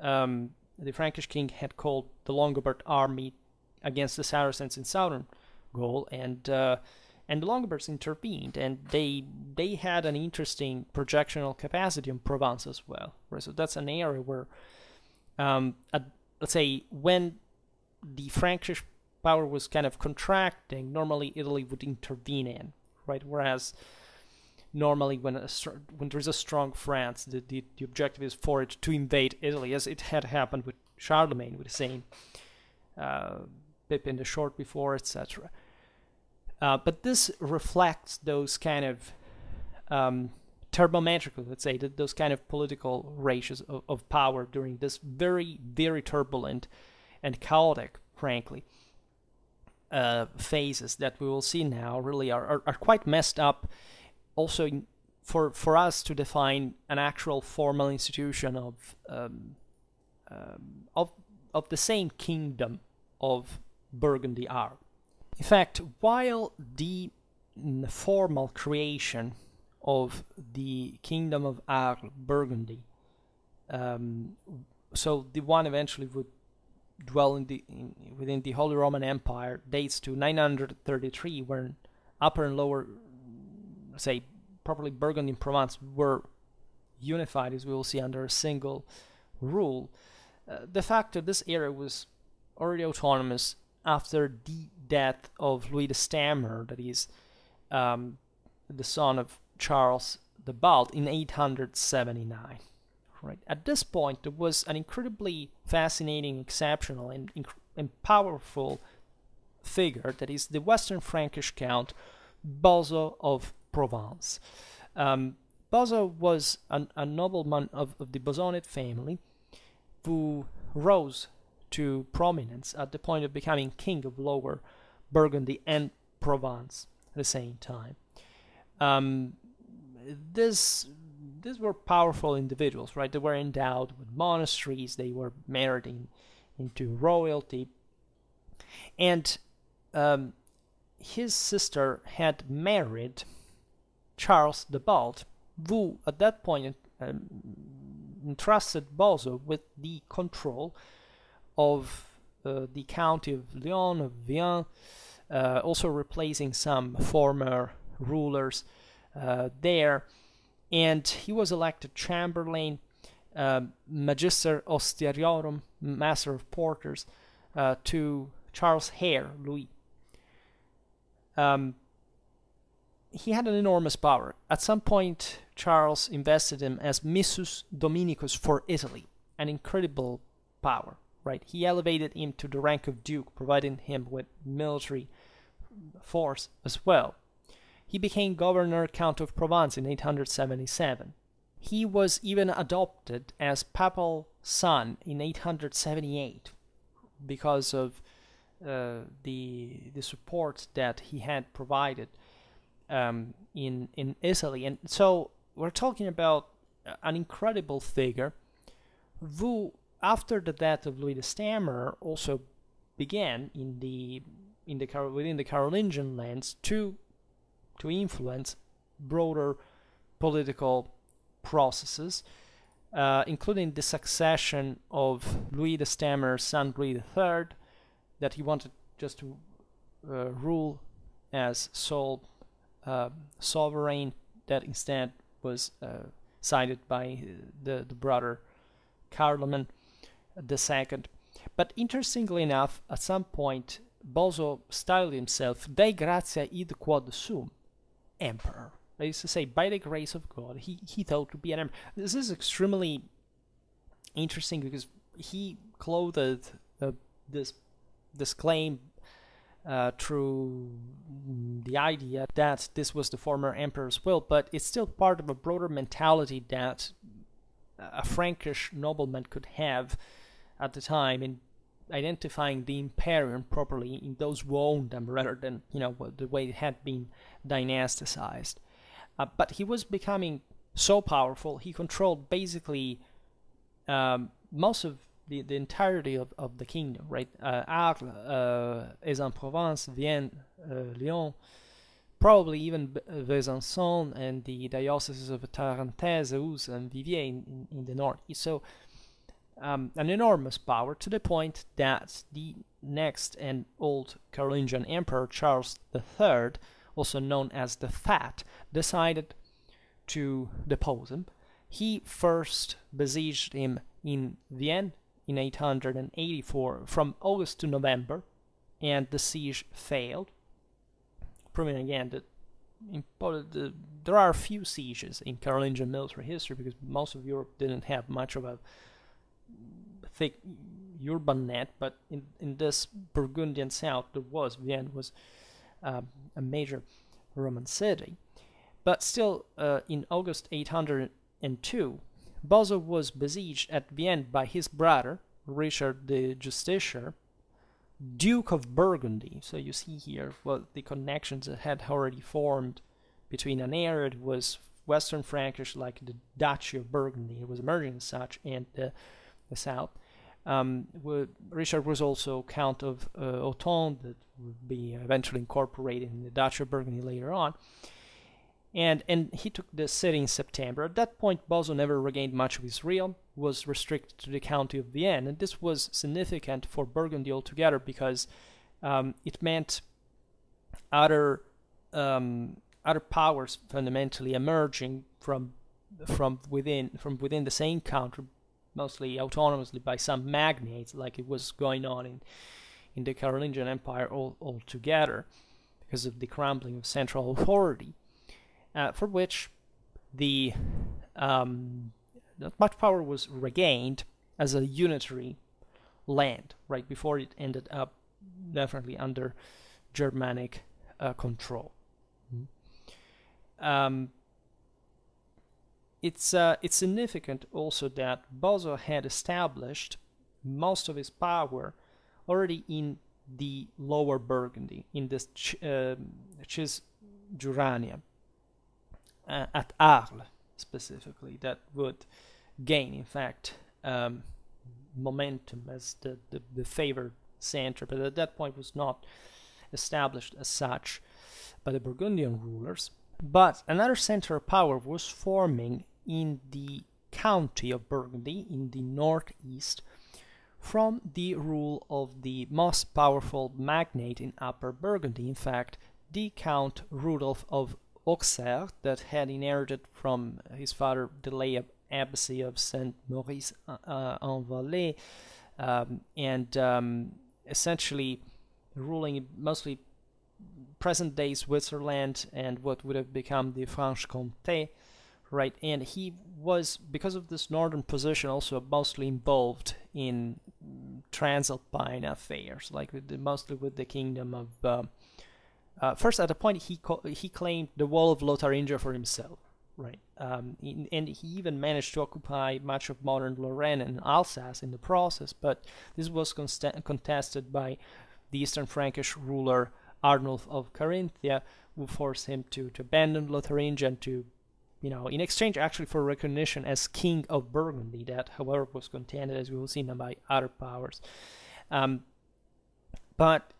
um, the Frankish king had called the Longobard army against the Saracens in southern Gaul, and uh, And the Longobards intervened, and they they had an interesting projectional capacity in Provence as well. Right? So that's an area where, um, at, let's say, when the Frankish power was kind of contracting, normally Italy would intervene in, right? Whereas normally when a, when there is a strong France, the, the the objective is for it to invade Italy, as it had happened with Charlemagne, with the same uh, Pippin the Short before, et cetera. Uh, but this reflects those kind of um, thermometrical, let's say, th those kind of political ratios of, of power during this very, very turbulent and chaotic, frankly, uh, phases that we will see now really are, are, are quite messed up. Also, in, for, for us to define an actual formal institution of, um, um, of, of the same kingdom of Burgundy are. In fact, while the formal creation of the Kingdom of Arles, Burgundy, um, so the one eventually would dwell in the, in, within the Holy Roman Empire, dates to nine hundred thirty-three, when Upper and Lower, say, properly Burgundy and Provence were unified, as we will see, under a single rule. Uh, the fact that this area was already autonomous after the death of Louis the Stammerer, that is, um, the son of Charles the Bald, in eight hundred seventy-nine. Right. At this point, there was an incredibly fascinating, exceptional, and, and powerful figure, that is, the Western Frankish Count Boso of Provence. Um, Boso was an, a nobleman of, of the Bosonid family, who rose to prominence at the point of becoming king of Lower Burgundy and Provence at the same time. Um, this, these were powerful individuals, right? They were endowed with monasteries, they were married in, into royalty, and um, his sister had married Charles the Bald, who at that point um, entrusted Boso with the control of uh, the county of Lyon, of Vienne, uh, also replacing some former rulers uh, there, and he was elected chamberlain, uh, magister ostiarum, master of porters, uh, to Charles' heir, Louis. Um, he had an enormous power. At some point, Charles invested him as missus dominicus for Italy, an incredible power, right? He elevated him to the rank of duke, providing him with military force as well. He became governor count of Provence in eight hundred seventy-seven. He was even adopted as papal son in eight hundred seventy-eight because of uh, the the support that he had provided um, in in Italy. And so we're talking about an incredible figure who, after the death of Louis the Stammerer, also began in the in the Carol within the Carolingian lands to to influence broader political processes, uh, including the succession of Louis the Stammerer's son Louis the Third, that he wanted just to uh, rule as sole uh, sovereign, that instead was uh, sided by the, the brother Carloman the Second. But interestingly enough, at some point, Boso styled himself "De gratia id quod sum," emperor. That is to say, by the grace of God, he, he thought to be an emperor. This is extremely interesting because he clothed uh, this, this claim uh, through the idea that this was the former emperor's will, but it's still part of a broader mentality that a Frankish nobleman could have at the time in identifying the imperium properly in those who owned them, rather than, you know, the way it had been dynasticized. Uh, but he was becoming so powerful, he controlled basically um, most of the, the entirety of, of the kingdom, right? Uh, Arles, uh, Aix-en-Provence, Vienne, uh, Lyon, probably even Besançon and the dioceses of Tarentaise, Ouse, and Viviers in, in, in the north. So um, an enormous power, to the point that the next and old Carolingian emperor, Charles the Third, also known as the Fat, decided to depose him. He first besieged him in Vienne in eight hundred eighty-four from August to November, and the siege failed, proving again that in, the, there are few sieges in Carolingian military history because most of Europe didn't have much of a thick urban net, but in, in this Burgundian south there was. Vienne was Um, a major Roman city, but still uh, in August eight hundred two Boso was besieged at Vienne by his brother Richard the Justiciar, Duke of Burgundy. So you see here well, the connections that had already formed between an area that was Western Frankish, like the Duchy of Burgundy, it was emerging as such, and the, the south. Um, Richard was also Count of uh, Autun, that would be eventually incorporated in the Duchy of Burgundy later on, and and he took the city in September. At that point, Boso never regained much of his realm, was restricted to the county of Vienne, and this was significant for Burgundy altogether because um, it meant other um, other powers fundamentally emerging from from within from within the same country, mostly autonomously by some magnates, like it was going on in in the Carolingian Empire all altogether, because of the crumbling of central authority, uh, for which the um, not much power was regained as a unitary land, right, before it ended up definitely under Germanic uh, control. Mm-hmm. Um, It's, uh, it's significant also that Boso had established most of his power already in the Lower Burgundy, in this Ch uh, Cisjurania, uh, at Arles specifically, that would gain, in fact, um, momentum as the, the, the favored center, but at that point was not established as such by the Burgundian rulers. But another center of power was forming in the county of Burgundy, in the northeast, from the rule of the most powerful magnate in Upper Burgundy, in fact, the Count Rudolf of Auxerre, that had inherited from his father the lay abbacy of Saint Maurice en Valais, um, and um, essentially ruling mostly present-day Switzerland and what would have become the Franche-Comté, right? And he was, because of this northern position, also mostly involved in transalpine affairs, like with the, mostly with the kingdom of. Uh, uh, first, at a point, he co he claimed the wall of Lotharingia for himself, right? Um, in, and he even managed to occupy much of modern Lorraine and Alsace in the process. But this was contested by the Eastern Frankish ruler Arnulf of Carinthia, who forced him to, to abandon Lotharingia and to, you know, in exchange actually for recognition as King of Burgundy, that however was contended, as we will see now, by other powers. Um, but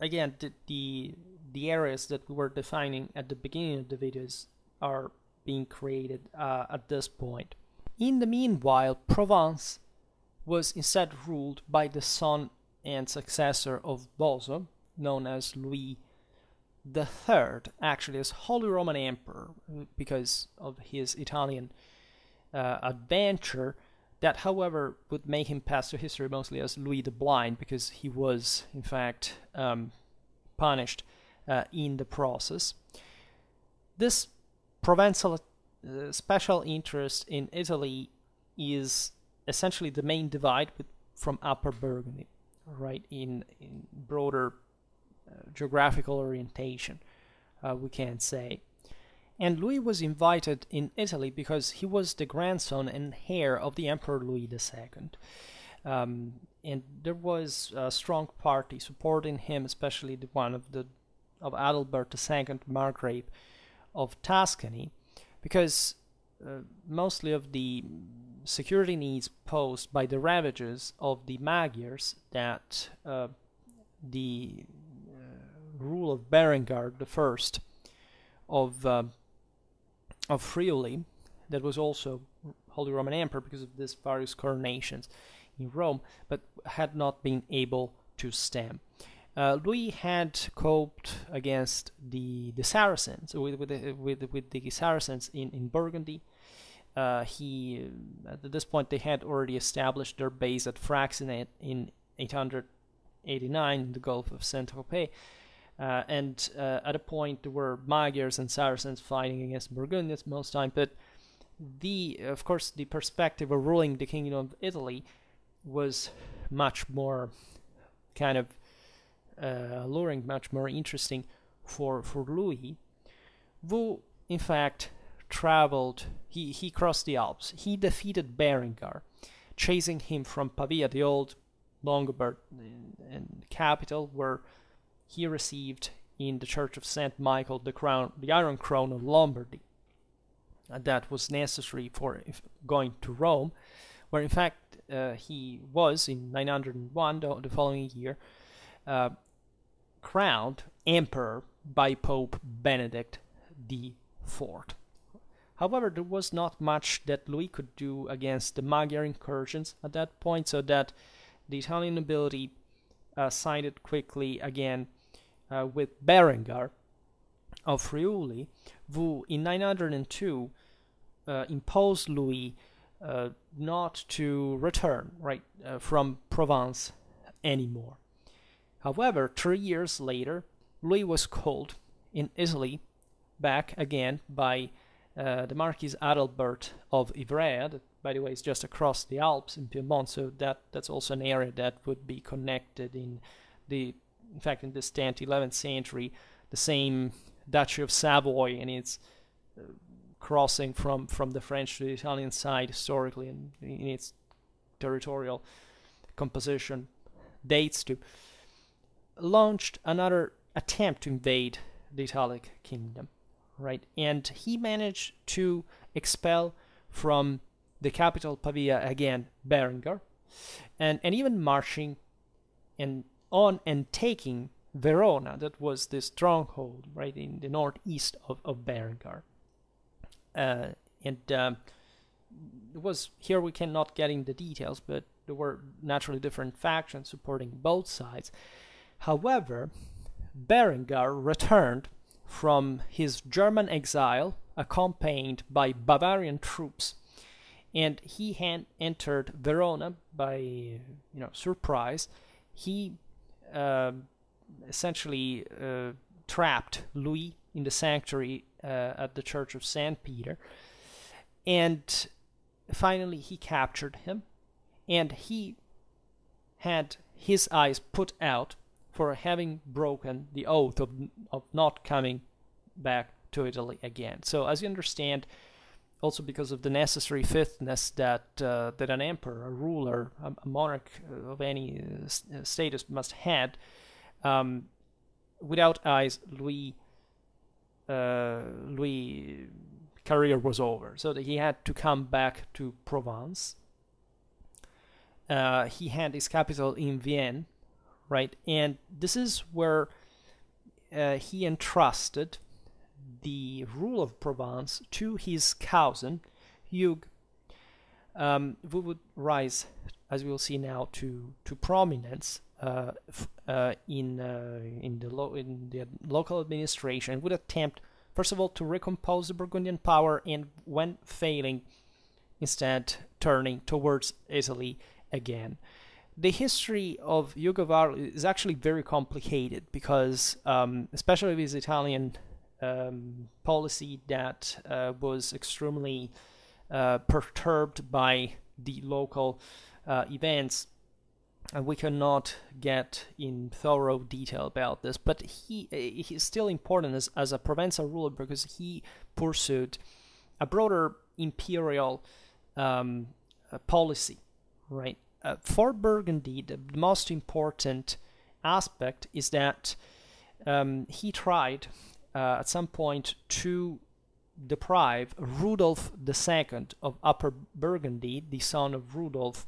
again, the, the the areas that we were defining at the beginning of the videos are being created uh, at this point. In the meanwhile, Provence was instead ruled by the son and successor of Boso, known as Louis the Third, actually as Holy Roman Emperor, because of his Italian uh, adventure, that however would make him pass to history mostly as Louis the Blind, because he was in fact um, punished uh, in the process. This Provençal uh, special interest in Italy is essentially the main divide with, from Upper Burgundy, right, in, in broader Uh, geographical orientation, uh, we can say. And Louis was invited in Italy because he was the grandson and heir of the Emperor Louis the Second. Um, and there was a strong party supporting him, especially the one of the of Adalbert the Second, Margrave of Tuscany, because uh, mostly of the security needs posed by the ravages of the Magyars that uh, the rule of Berengar the First of uh, of Friuli, that was also Holy Roman Emperor because of these various coronations in Rome, but had not been able to stem. Uh, Louis had coped against the the Saracens with with the, with, with the Saracens in in Burgundy. Uh, he at this point they had already established their base at Fraxinetum in eight hundred eighty-nine in the Gulf of Saint-Tropez. Uh, and uh, at a point there were Magyars and Saracens fighting against Burgundians most time, but the of course the perspective of ruling the Kingdom of Italy was much more kind of uh, alluring, much more interesting for for Louis, who in fact traveled. He he crossed the Alps. He defeated Berengar, chasing him from Pavia, the old Longobard and capital, where he received in the Church of Saint Michael the crown, the Iron Crown of Lombardy, uh, that was necessary for if going to Rome, where in fact uh, he was in nine hundred and one, the, the following year, uh, crowned emperor by Pope Benedict the Fourth. However, there was not much that Louis could do against the Magyar incursions at that point, so that the Italian nobility Uh, sided quickly again uh, with Berengar of Friuli, who in nine hundred and two uh, imposed Louis uh, not to return right uh, from Provence anymore. However, three years later, Louis was called in Italy back again by uh, the Marquis Adalbert of Ivrea, that by the way is just across the Alps in Piedmont, so that that's also an area that would be connected in the in fact in this tenth eleventh century, the same Duchy of Savoy and its uh, crossing from from the French to the Italian side historically and in its territorial composition dates to, launched another attempt to invade the Italic kingdom, right? And he managed to expel from the capital Pavia again Berengar, and and even marching and on and taking Verona, that was the stronghold right in the northeast of, of Berengar. Uh, and um, it was here we cannot get into the details, but there were naturally different factions supporting both sides. However, Berengar returned from his German exile accompanied by Bavarian troops, and he had entered Verona by, you know, surprise. He uh, essentially uh, trapped Louis in the sanctuary uh, at the Church of Saint Peter, and finally he captured him, and he had his eyes put out for having broken the oath of, of not coming back to Italy again. So, as you understand, also because of the necessary fitness that uh, that an emperor, a ruler, a, a monarch of any uh, status must have, um, without eyes, Louis uh, Louis' career was over. So that he had to come back to Provence. Uh, he had his capital in Vienna, right, and this is where uh, he entrusted the rule of Provence to his cousin, Hugues, um, who would rise, as we will see now, to to prominence uh, uh, in uh, in the lo in the local administration. Would attempt, first of all, to recompose the Burgundian power, and when failing, instead turning towards Italy again. The history of Hugues of Arles is actually very complicated because, um, especially with Italian Um, policy that uh, was extremely uh, perturbed by the local uh, events, and we cannot get in thorough detail about this, but he is still important as, as a Provençal ruler because he pursued a broader imperial um, uh, policy, right? Uh, for Burgundy, the most important aspect is that um, he tried Uh, at some point to deprive Rudolf the Second of Upper Burgundy, the son of Rudolf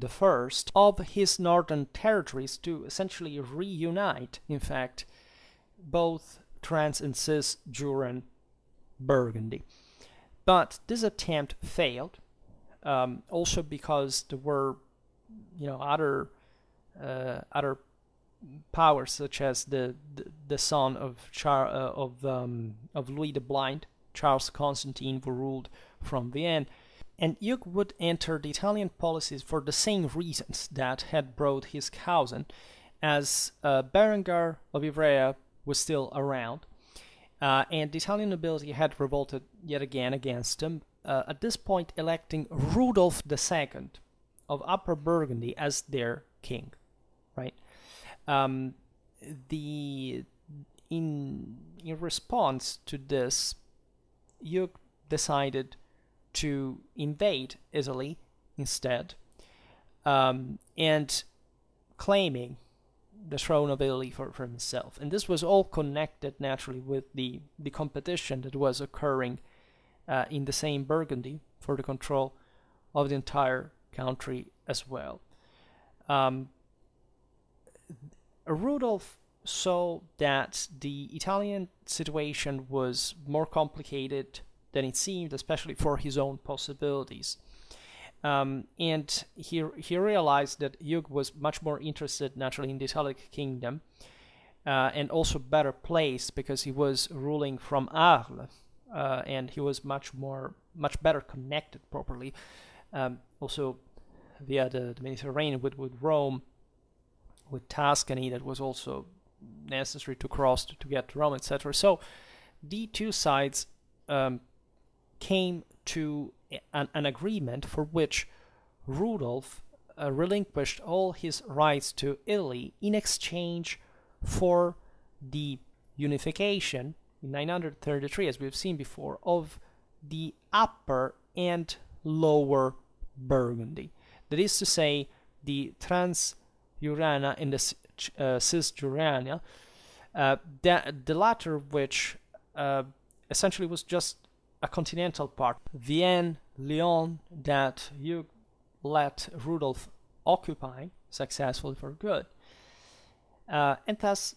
the First, of his northern territories to essentially reunite, in fact, both Trans and Cis-Jurian Burgundy. But this attempt failed, um, also because there were, you know, other uh, other powers such as the the, the son of Char uh, of um, of Louis the Blind, Charles Constantine, who ruled from Vienna, and Hugues would enter the Italian policies for the same reasons that had brought his cousin, as uh, Berengar of Ivrea was still around, uh, and the Italian nobility had revolted yet again against him. Uh, at this point, electing Rudolf the Second of Upper Burgundy as their king, right? Um, the in in response to this, Hugues decided to invade Italy instead, um, and claiming the throne of Italy for, for himself. And this was all connected naturally with the the competition that was occurring uh, in the same Burgundy for the control of the entire country as well. Um, Rudolf saw that the Italian situation was more complicated than it seemed, especially for his own possibilities, um, and he he realized that Hugues was much more interested, naturally, in the Italic kingdom, uh, and also better placed because he was ruling from Arles, uh, and he was much more much better connected properly, um, also via the, the Mediterranean with with Rome, with Tuscany, that was also necessary to cross to, to get to Rome, et cetera. So the two sides um, came to an, an agreement for which Rudolf uh, relinquished all his rights to Italy in exchange for the unification in nine hundred thirty-three, as we've seen before, of the upper and lower Burgundy. That is to say, the Trans Jurania and the uh, Cisjurania, uh, the, the latter of which uh, essentially was just a continental part. Vienne, Lyon, that Hugues let Rudolf occupy successfully for good, uh, and thus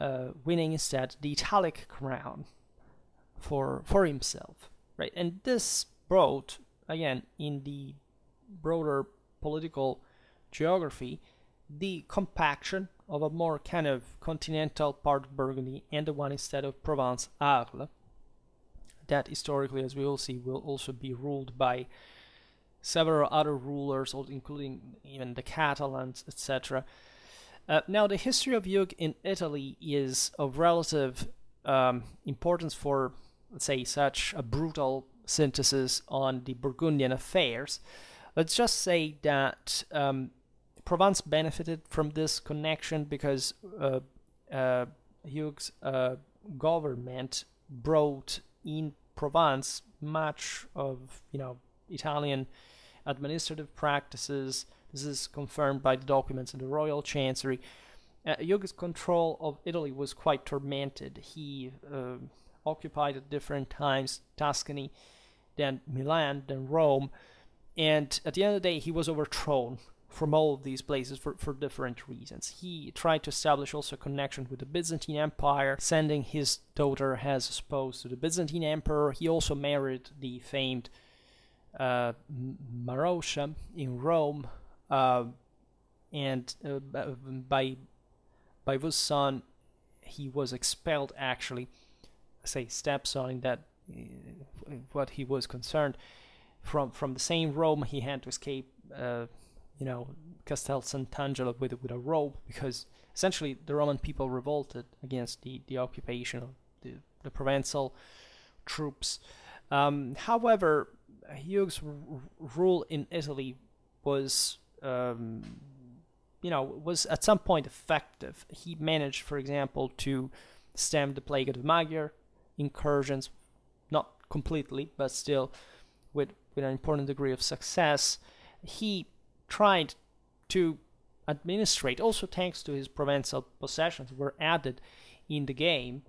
uh, winning instead the Italic crown for for himself, right? And this brought, again, in the broader political geography, the compaction of a more kind of continental part of Burgundy and the one instead of Provence-Arles, that historically, as we will see, will also be ruled by several other rulers, including even the Catalans, et cetera. Uh, now, the history of Europe in Italy is of relative um, importance for, let's say, such a brutal synthesis on the Burgundian affairs. Let's just say that um, Provence benefited from this connection because uh, uh, Hugues' uh, government brought in Provence much of, you know, Italian administrative practices. This is confirmed by the documents in the royal chancery. Uh, Hugues' control of Italy was quite tormented. He uh, occupied at different times Tuscany, then Milan, then Rome, and at the end of the day he was overthrown from all of these places for, for different reasons. He tried to establish also a connection with the Byzantine Empire, sending his daughter as a spouse to the Byzantine Emperor. He also married the famed uh, Maroscia in Rome, uh, and uh, by by whose son he was expelled, actually, say stepson in that uh, what he was concerned, from from the same Rome. He had to escape uh, you know, Castel Sant'Angelo with with a rope, because essentially the Roman people revolted against the the occupation of the, the Provençal troops. Um, however, Hugues' rule in Italy was um, you know, was at some point effective. He managed, for example, to stem the plague of the Magyar incursions, not completely, but still with with an important degree of success. He tried to administrate, also thanks to his Provençal possessions were added in the game,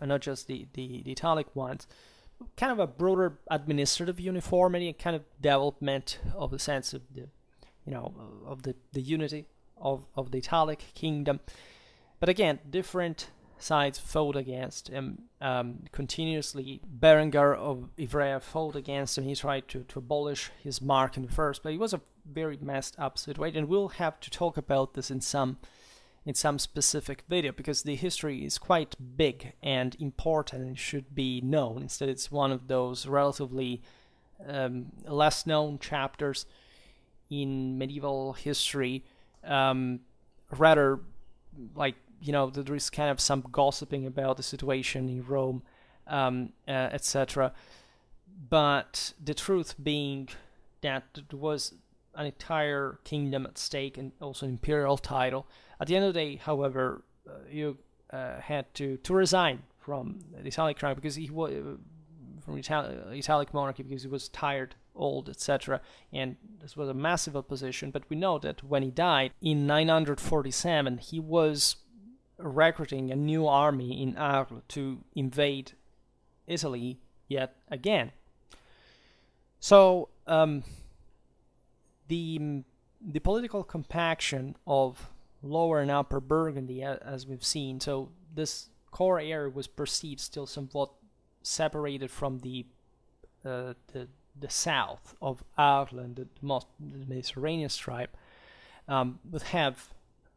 and not just the, the, the Italic ones, kind of a broader administrative uniformity, a kind of development of the sense of the, you know, of the, the unity of, of the Italic kingdom. But again, different sides fought against him um, continuously. Berengar of Ivrea fought against him. He tried to, to abolish his mark in the first place. It was a very messed up situation, and we'll have to talk about this in some in some specific video, because the history is quite big and important and should be known. Instead, it's one of those relatively um, less known chapters in medieval history, um, rather like, you know, there is kind of some gossiping about the situation in Rome, um, uh, et cetera. But the truth being that there was an entire kingdom at stake and also an imperial title. At the end of the day, however, uh, you uh, had to, to resign from the Italic crown because he was uh, from Itali Italic monarchy because he was tired, old, et cetera. And this was a massive opposition. But we know that when he died in nine hundred forty-seven, he was recruiting a new army in Arles to invade Italy yet again. So um, the the political compaction of Lower and Upper Burgundy, as we've seen, so this core area was perceived still somewhat separated from the uh, the, the south of Arles and the most the Mediterranean stripe, um, would have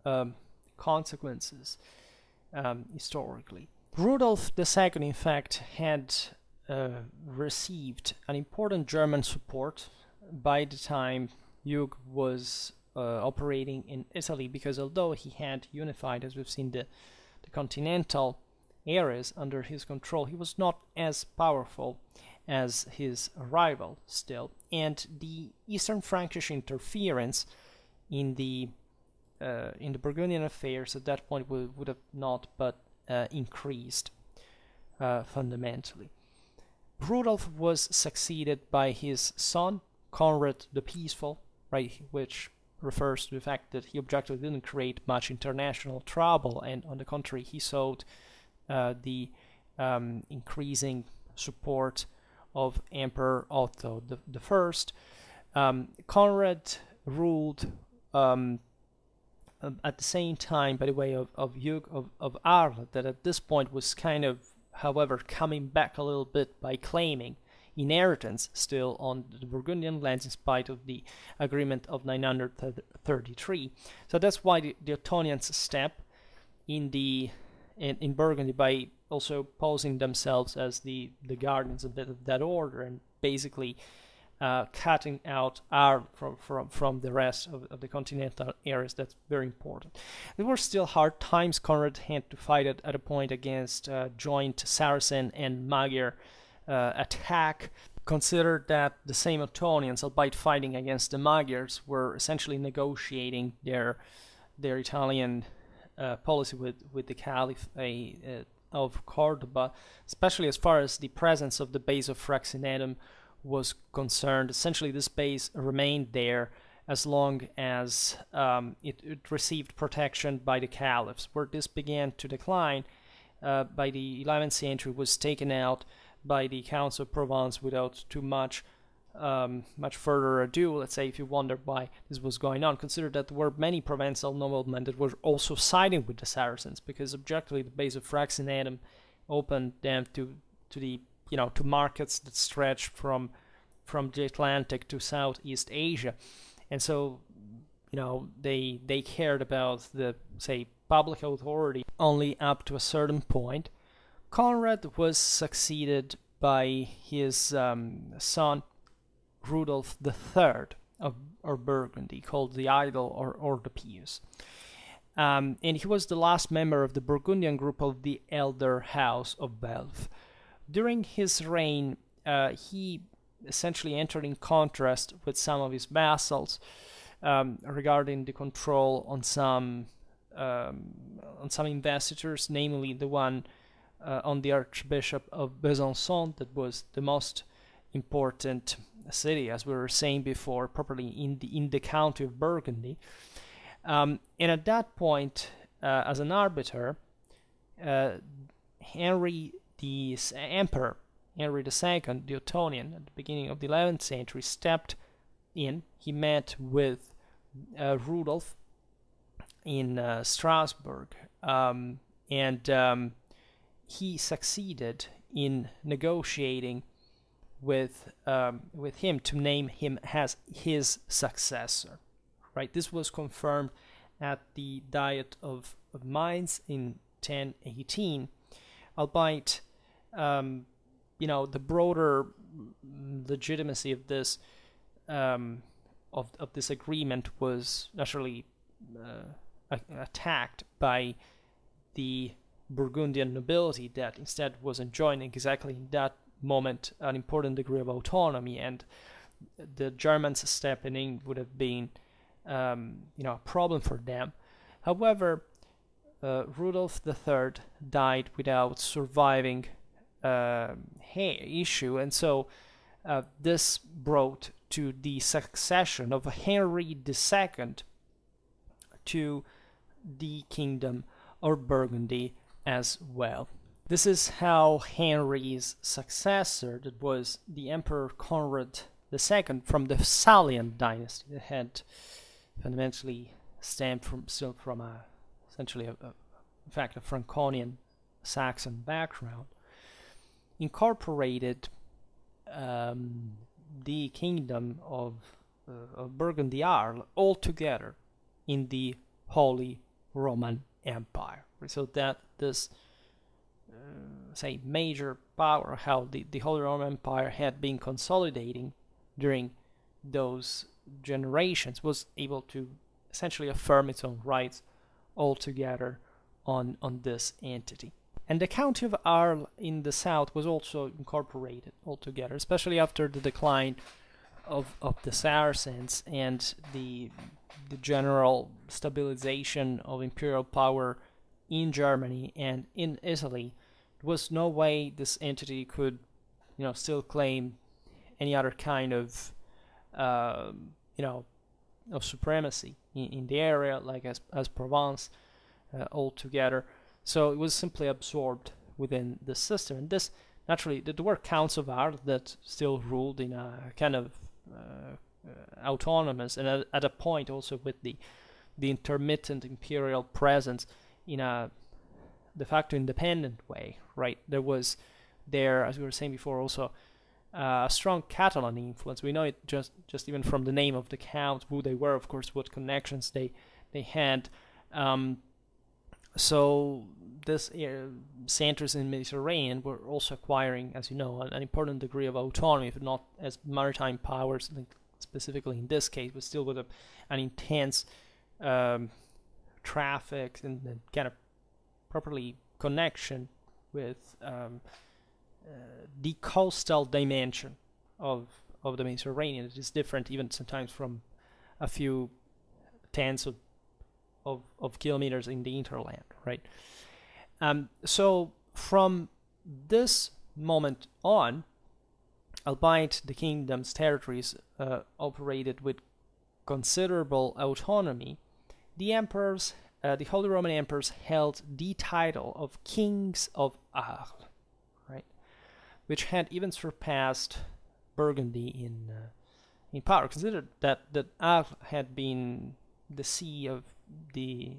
um, consequences um, historically. Rudolf the Second, in fact, had uh, received an important German support by the time Hugues was uh, operating in Italy, because although he had unified, as we've seen, the, the continental areas under his control, he was not as powerful as his rival still, and the Eastern Frankish interference in the Uh, in the Burgundian affairs at that point would, would have not but uh, increased uh, fundamentally. Rudolf was succeeded by his son, Conrad the Peaceful, right, which refers to the fact that he objectively didn't create much international trouble, and on the contrary, he sought uh, the um, increasing support of Emperor Otto the, the First. Um, Conrad ruled um, um, at the same time, by the way, of of Hugh of, of Arles, that at this point was kind of, however, coming back a little bit by claiming inheritance still on the Burgundian lands in spite of the agreement of nine hundred thirty-three. So that's why the, the Ottonians step in the in, in Burgundy by also posing themselves as the the guardians of that, of that order, and basically uh, cutting out Arles from from from the rest of, of the continental areas. That's very important. There were still hard times. Conrad had to fight at, at a point against uh, joint Saracen and Magyar Uh, attack. Consider that the same Ottonians, albeit fighting against the Magyars, were essentially negotiating their their Italian uh, policy with with the Caliph uh, uh, of Cordoba, especially as far as the presence of the base of Fraxinetum was concerned. Essentially, this base remained there as long as um, it, it received protection by the Caliphs. Where this began to decline uh, by the eleventh century, was taken out by the Council of Provence without too much um, much further ado. Let's say, if you wonder why this was going on, consider that there were many Provençal noblemen that were also siding with the Saracens, because objectively the base of Fraxinetum opened them to to the you know to markets that stretched from from the Atlantic to Southeast Asia, and so you know they they cared about the, say, public authority only up to a certain point. Conrad was succeeded by his um, son Rudolf the third of or Burgundy, called the Idle or, or the Pious. Um, and he was the last member of the Burgundian group of the Elder House of Belf. During his reign, uh, he essentially entered in contrast with some of his vassals um, regarding the control on some, um, on some investitures, namely the one Uh, on the Archbishop of Besançon, that was the most important city, as we were saying before, properly in the in the county of Burgundy. Um, and at that point, uh, as an arbiter, uh, Henry the Emperor Henry the second, the Ottonian, at the beginning of the eleventh century, stepped in. He met with uh, Rudolf in uh, Strasbourg, um, and um, he succeeded in negotiating with um, with him to name him as his successor. Right, this was confirmed at the Diet of, of Mainz in ten eighteen, albeit um, you know the broader legitimacy of this um, of of this agreement was naturally uh, attacked by the Burgundian nobility, that instead was enjoying exactly in that moment an important degree of autonomy, and the Germans stepping in would have been um, you know a problem for them. However, uh, Rudolf the third died without surviving uh, issue, and so uh, this brought to the succession of Henry the second to the Kingdom of Burgundy as well. This is how Henry's successor, that was the Emperor Conrad the second from the Salian dynasty, that had fundamentally stemmed from still from a essentially a, a in fact a Franconian Saxon background, incorporated um, the Kingdom of, uh, of Burgundy-Arles altogether in the Holy Roman Empire, so that this uh, say major power, how the, the Holy Roman Empire had been consolidating during those generations, was able to essentially affirm its own rights altogether on on this entity. And the county of Arles in the south was also incorporated altogether, especially after the decline of of the Saracens and the the general stabilization of imperial power in Germany and in Italy. There was no way this entity could, you know, still claim any other kind of, uh, you know, of supremacy in, in the area, like as as Provence uh, altogether. So it was simply absorbed within the system. And this, naturally, there were counts of Arles that still ruled in a kind of Uh, Uh, autonomous, and at, at a point also with the the intermittent imperial presence in a de facto independent way, right? There was there, as we were saying before, also uh, a strong Catalan influence. We know it just, just even from the name of the count, who they were, of course, what connections they they had. Um, so this uh, centers in Mediterranean were also acquiring, as you know, an, an important degree of autonomy, if not as maritime powers, specifically in this case, but still with a, an intense um, traffic and, and kind of properly connection with um, uh, the coastal dimension of of the Mediterranean. It is different even sometimes from a few tens of of, of kilometers in the hinterland, right? Um, so from this moment on, albeit the kingdom's territories uh, operated with considerable autonomy, the emperors Uh, the Holy Roman Emperors held the title of Kings of Arles, right, which had even surpassed Burgundy in uh, in power. Consider that that Arles had been the see of the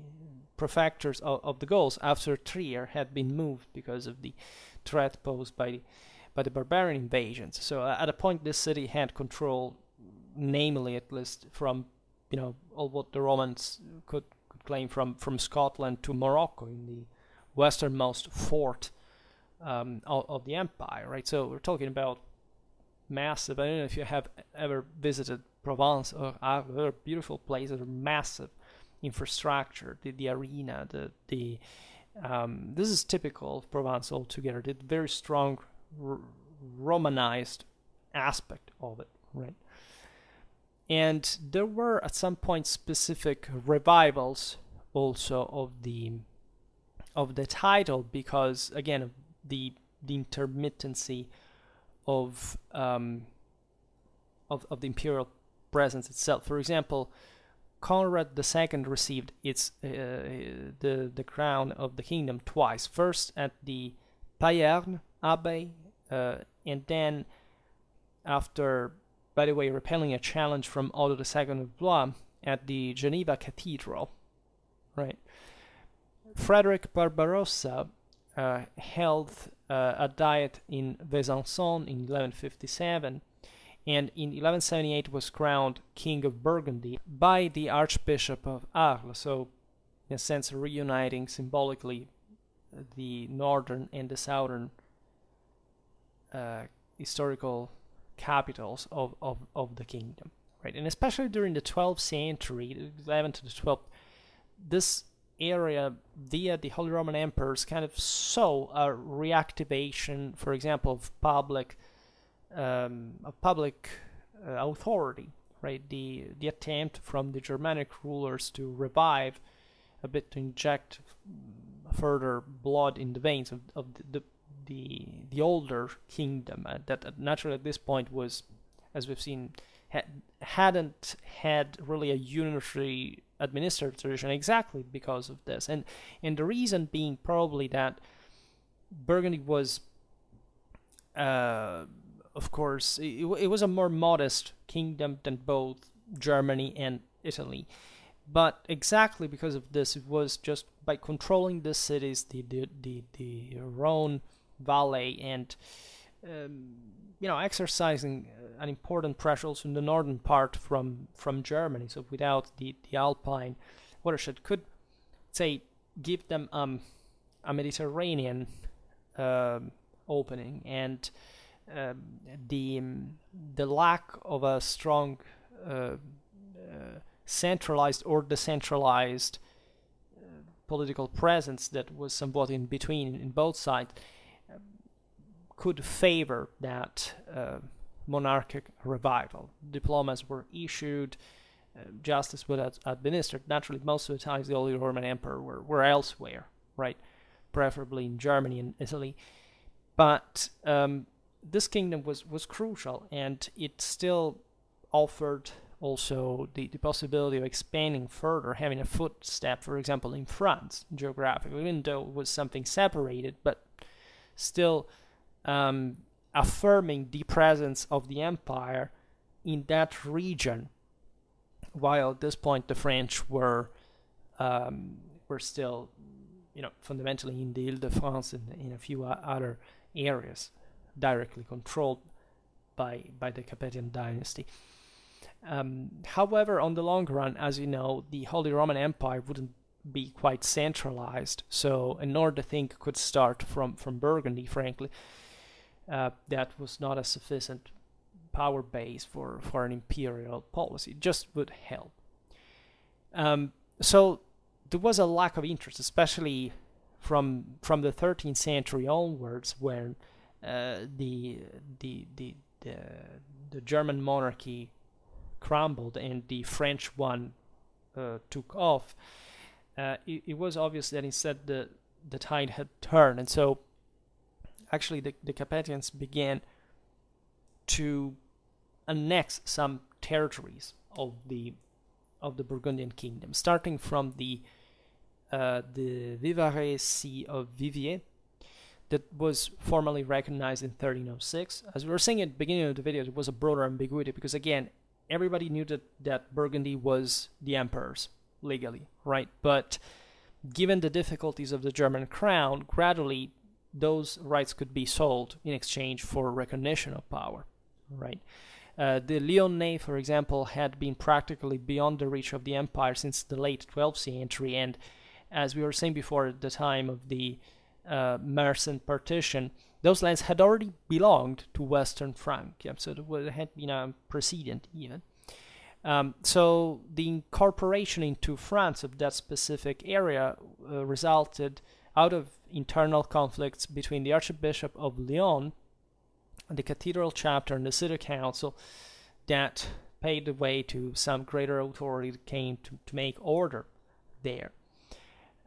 prefectures of, of the Gauls after Trier had been moved because of the threat posed by the, by the barbarian invasions. So uh, at a point, this city had control, namely at least from you know all what the Romans could. claim from, from Scotland to Morocco in the westernmost fort um, of, of the empire, right? So we're talking about massive. I don't know if you have ever visited Provence or other beautiful places, massive infrastructure, the, the arena, the, the um, this is typical of Provence altogether, the very strong r Romanized aspect of it, right? And there were at some point specific revivals also of the of the title because again of the the intermittency of um of, of the imperial presence itself. For example, Conrad the Second received its uh, the the crown of the kingdom twice, first at the Payerne Abbey uh, and then after, by the way, repelling a challenge from Otto the Second of Blois at the Geneva Cathedral, right? Frederick Barbarossa uh, held uh, a diet in Besançon in eleven fifty-seven, and in eleven seventy-eight was crowned King of Burgundy by the Archbishop of Arles, so in a sense reuniting symbolically the northern and the southern uh, historical capitals of, of, of the kingdom, right? And especially during the twelfth century, eleventh to the twelfth, this area via the Holy Roman Emperors kind of saw a reactivation, for example, of public um, of public uh, authority, right? The, the attempt from the Germanic rulers to revive a bit, to inject further blood in the veins of, of the, the the the older kingdom uh, that uh, naturally at this point was, as we've seen, ha hadn't had really a unitary administrative tradition exactly because of this, and and the reason being probably that Burgundy was uh, of course it, it was a more modest kingdom than both Germany and Italy, but exactly because of this, it was just by controlling the cities, the the the, the Rhone Valley, and um, you know, exercising uh, an important pressure also in the northern part from from Germany. So without the the Alpine watershed, could say give them um a Mediterranean uh, opening, and uh, the um, the lack of a strong uh, uh, centralized or decentralized uh, political presence that was somewhat in between in both sides could favor that uh, monarchic revival. Diplomas were issued, uh, justice was ad administered. Naturally, most of the times the Holy Roman Emperor were, were elsewhere, right? Preferably in Germany and Italy. But um, this kingdom was, was crucial, and it still offered also the, the possibility of expanding further, having a footstep, for example, in France, geographically, even though it was something separated, but still Um, affirming the presence of the empire in that region, while at this point the French were um, were still, you know, fundamentally in the Ile-de-France and in a few other areas directly controlled by by the Capetian dynasty. Um, however, on the long run, as you know, the Holy Roman Empire wouldn't be quite centralized, so a Nord, I think, could start from, from Burgundy, frankly. Uh, that was not a sufficient power base for, for an imperial policy. It just would help. Um, so there was a lack of interest, especially from from the thirteenth century onwards, when uh, the, the, the, the, the German monarchy crumbled and the French one uh, took off. Uh, it, it was obvious that instead the, the tide had turned, and so actually the, the Capetians began to annex some territories of the of the Burgundian kingdom, starting from the uh, the Vivarais see of Viviers that was formally recognized in thirteen oh six. As we were saying at the beginning of the video, there was a broader ambiguity because, again, everybody knew that, that Burgundy was the emperor's legally, right? But given the difficulties of the German crown, gradually those rights could be sold in exchange for recognition of power, right? Uh, the Lyonnais, for example, had been practically beyond the reach of the empire since the late twelfth century, and as we were saying before, at the time of the uh, Mersenne partition, those lands had already belonged to Western Francia, so there had been a precedent even. Um, so the incorporation into France of that specific area uh, resulted out of internal conflicts between the Archbishop of Lyon, the cathedral chapter, and the city council that paved the way to some greater authority that came to, to make order there.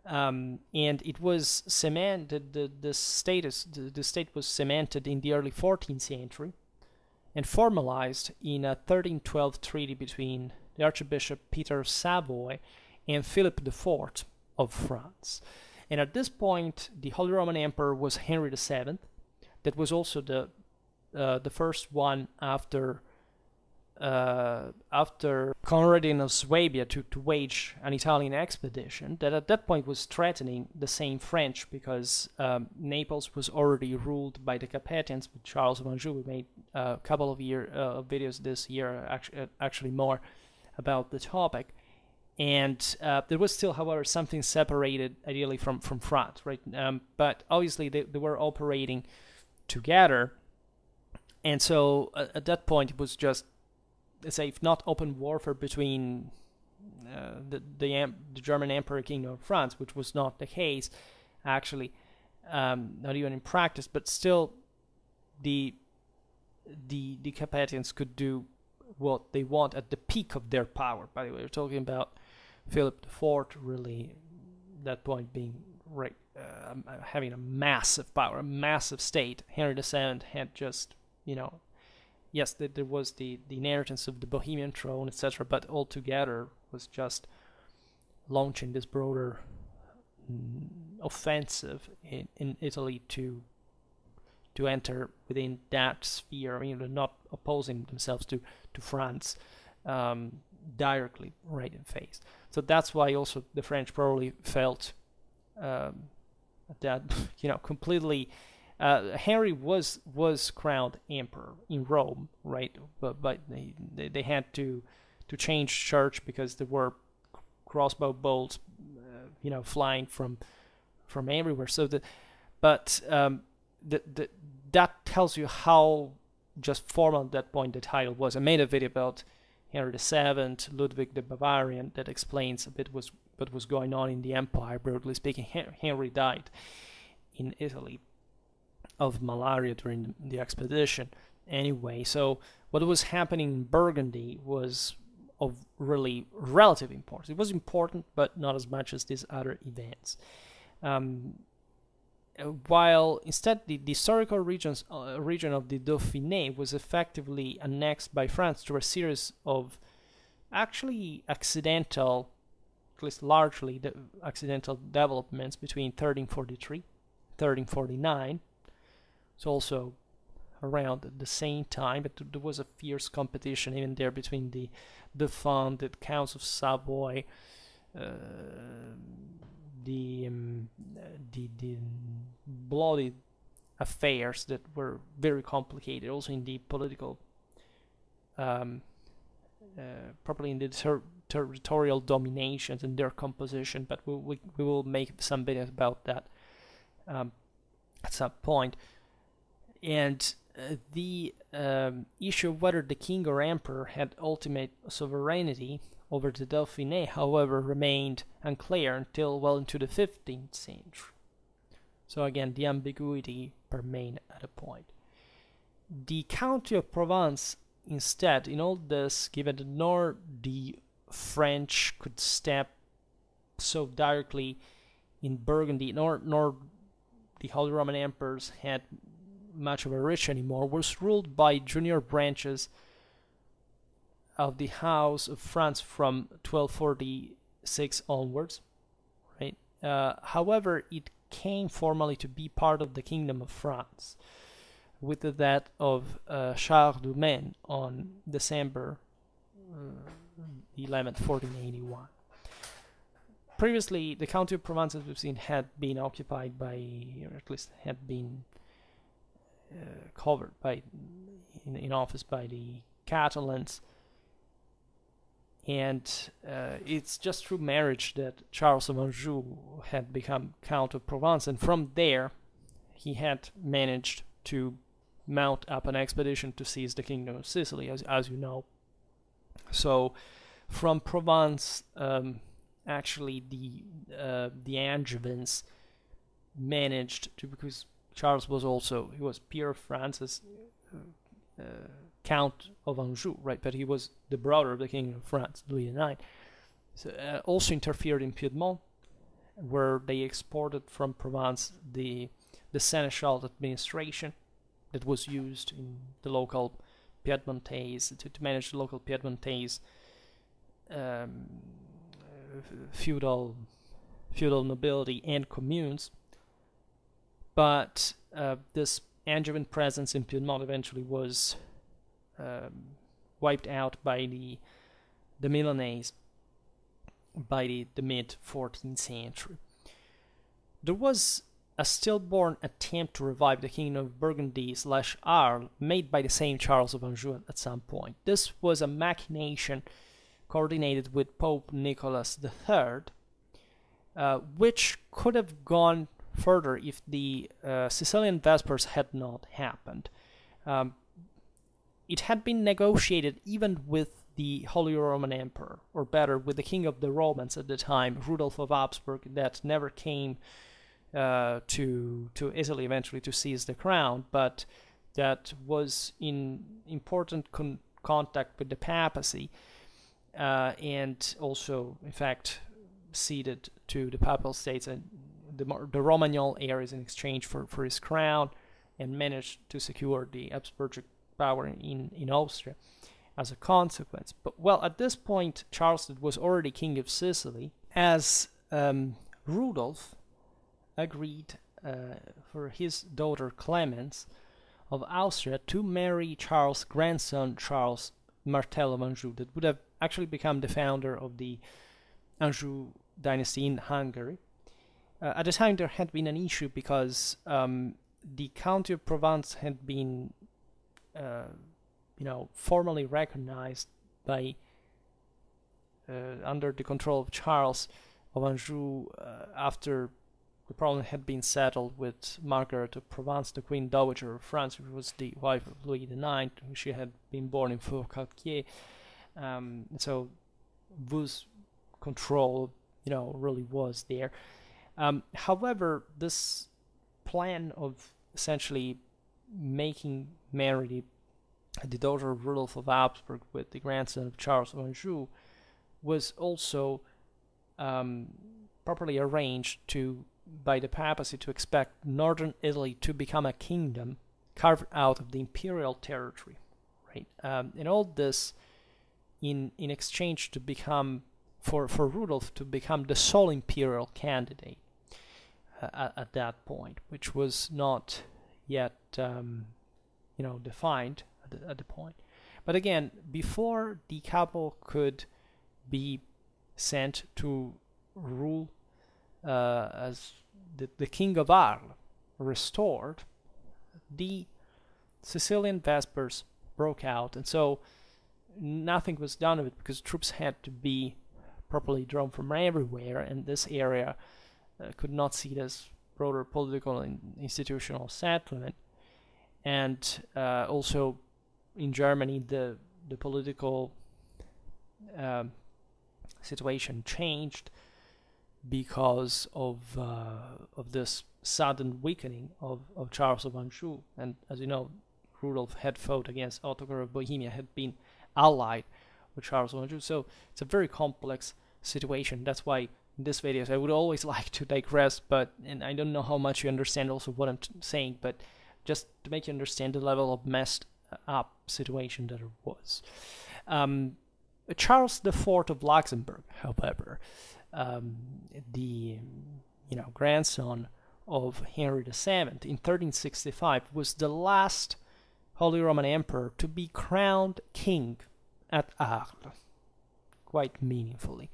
Um, and it was cemented, the, the status, the, the state was cemented in the early fourteenth century and formalized in a thirteen twelve treaty between the Archbishop Peter of Savoy and Philip the Fourth of France. And at this point, the Holy Roman Emperor was Henry the Seventh. That was also the uh, the first one after uh, after Conradin of Swabia to, to wage an Italian expedition that at that point was threatening the same French, because um, Naples was already ruled by the Capetians with Charles of Anjou. We made a couple of year uh, videos this year, actually, actually more about the topic. And uh, there was still, however, something separated, ideally, from, from France, right? Um, but obviously, they, they were operating together. And so, uh, at that point, it was just, let's say, if not open warfare between uh, the, the, the German Emperor Kingdom of France, which was not the case, actually, um, not even in practice, but still, the, the, the Capetians could do what they want at the peak of their power. By the way, we're talking about Philip the Fourth, really, that point being right, uh, having a massive power, a massive state. Henry the Seventh had just, you know, yes, the, there was the, the inheritance of the Bohemian throne, et cetera, but altogether was just launching this broader offensive in, in Italy to to enter within that sphere. I mean, they're not opposing themselves to, to France um, directly, right in face. So that's why also the French probably felt um, that, you know, completely... Uh, Henry was was crowned emperor in Rome, right? But, but they, they, they had to, to change church because there were crossbow bolts, uh, you know, flying from from everywhere. So the, But... Um, The, the, that tells you how just formal at that point the title was. I made a video about Henry the Seventh, Ludwig the Bavarian, that explains a bit was, what was going on in the empire, broadly speaking. Henry died in Italy of malaria during the expedition. Anyway, so what was happening in Burgundy was of really relative importance. It was important, but not as much as these other events. Um, While instead the, the historical regions, uh, region of the Dauphiné was effectively annexed by France through a series of actually accidental, at least largely de accidental developments between thirteen forty-three, thirteen forty-nine. It's also around the same time, but there was a fierce competition even there between the Dauphin, the Counts of Savoy, uh, the, um, the the bloody affairs that were very complicated, also in the political, um, uh, probably in the ter territorial dominations and their composition. But we we, we will make some videos about that um, at some point. And uh, the um, issue of whether the king or emperor had ultimate sovereignty over the Dauphiné, however, remained unclear until well into the fifteenth century. So again, the ambiguity remained at a point. The county of Provence, instead, in all this, given that nor the French could step so directly in Burgundy, nor, nor the Holy Roman Emperors had much of a reach anymore, was ruled by junior branches of the House of France from twelve forty-six onwards, right? Uh, however, it came formally to be part of the Kingdom of France, with the death of uh, Charles de Maine on December eleventh, uh, fourteen eighty-one. Previously, the county of Provence, as we've seen, had been occupied by, or at least had been uh, covered by, in, in office by the Catalans. And uh, it's just through marriage that Charles of Anjou had become Count of Provence, and from there he had managed to mount up an expedition to seize the Kingdom of Sicily, as, as you know. So from Provence, um, actually the uh, the Angevins managed to, because Charles was also, he was peer of Francis, uh, Count of Anjou, right? But he was the brother of the King of France, Louis the ninth. So, uh, also interfered in Piedmont, where they exported from Provence the the seneschal administration that was used in the local Piedmontese to, to manage the local Piedmontese um, feudal feudal nobility and communes. But uh, this Angevin presence in Piedmont eventually was Um, wiped out by the the Milanese by the, the mid fourteenth century. There was a stillborn attempt to revive the Kingdom of Burgundy slash Arles made by the same Charles of Anjou at some point. This was a machination coordinated with Pope Nicholas the third, uh, which could have gone further if the uh, Sicilian Vespers had not happened. Um, It had been negotiated even with the Holy Roman Emperor, or better, with the King of the Romans at the time, Rudolf of Habsburg, that never came uh, to to Italy eventually to seize the crown, but that was in important con contact with the papacy, uh, and also, in fact, ceded to the papal states and the, the Romagnol areas in exchange for, for his crown, and managed to secure the Habsburgic power in, in Austria as a consequence. But well, at this point, Charles was already King of Sicily, as um, Rudolf agreed uh, for his daughter Clemence of Austria to marry Charles' grandson, Charles Martel of Anjou, that would have actually become the founder of the Anjou dynasty in Hungary. Uh, at the time, there had been an issue because um, the county of Provence had been Uh, you know, formally recognized by uh, under the control of Charles of Anjou uh, after the problem had been settled with Margaret of Provence, the Queen Dowager of France, who was the wife of Louis the ninth. She had been born in Faucalquier, um, so whose control, you know, really was there. Um, however, this plan of essentially making married the daughter of Rudolf of Habsburg with the grandson of Charles of Anjou was also um, properly arranged to by the papacy to expect northern Italy to become a kingdom carved out of the imperial territory, right? Um, and all this in in exchange to become for for Rudolf to become the sole imperial candidate uh, at, at that point, which was not yet um, you know, defined at the, at the point. But again, before the couple could be sent to rule uh, as the, the King of Arles restored, the Sicilian Vespers broke out, and so nothing was done of it because troops had to be properly drawn from everywhere, and this area uh, could not see this broader political and institutional settlement. And uh, also in Germany, the the political um, situation changed because of uh, of this sudden weakening of, of Charles of Anjou. And as you know, Rudolf had fought against Ottokar of Bohemia, had been allied with Charles of Anjou. So it's a very complex situation. That's why in this video I would always like to digress, but and I don't know how much you understand also what I'm t saying, but just to make you understand the level of messed up situation that it was. Um, Charles the fourth of Luxembourg, however, um, the you know grandson of Henry the seventh, in thirteen sixty-five was the last Holy Roman Emperor to be crowned king at Arles, quite meaningfully.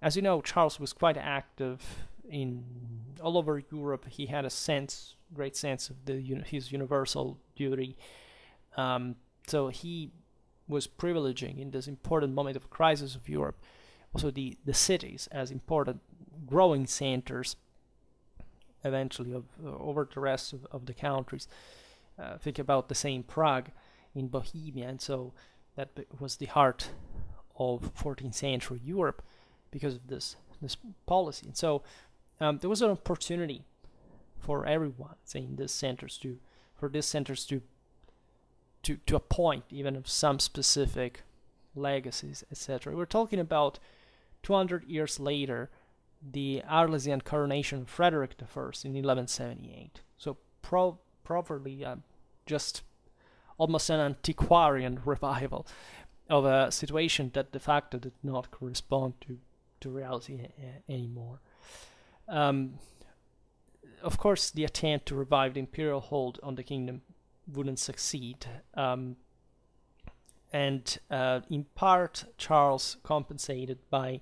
As you know, Charles was quite active in all over Europe. He had a sense, great sense of the his universal duty. Um, so he was privileging in this important moment of crisis of Europe, also the the cities as important growing centers, eventually of uh, over the rest of, of the countries. Uh, think about the same Prague in Bohemia, and so that was the heart of fourteenth century Europe because of this this policy. And so um, there was an opportunity for everyone, saying these centers to for these centers to to to appoint even of some specific legacies, et cetera. We're talking about two hundred years later, the Arlesian coronation of Frederick the first in eleven seventy-eight. So pro properly uh, just almost an antiquarian revival of a situation that de facto did not correspond to to reality anymore. Um, of course, the attempt to revive the imperial hold on the kingdom wouldn't succeed, um, and uh, in part Charles compensated by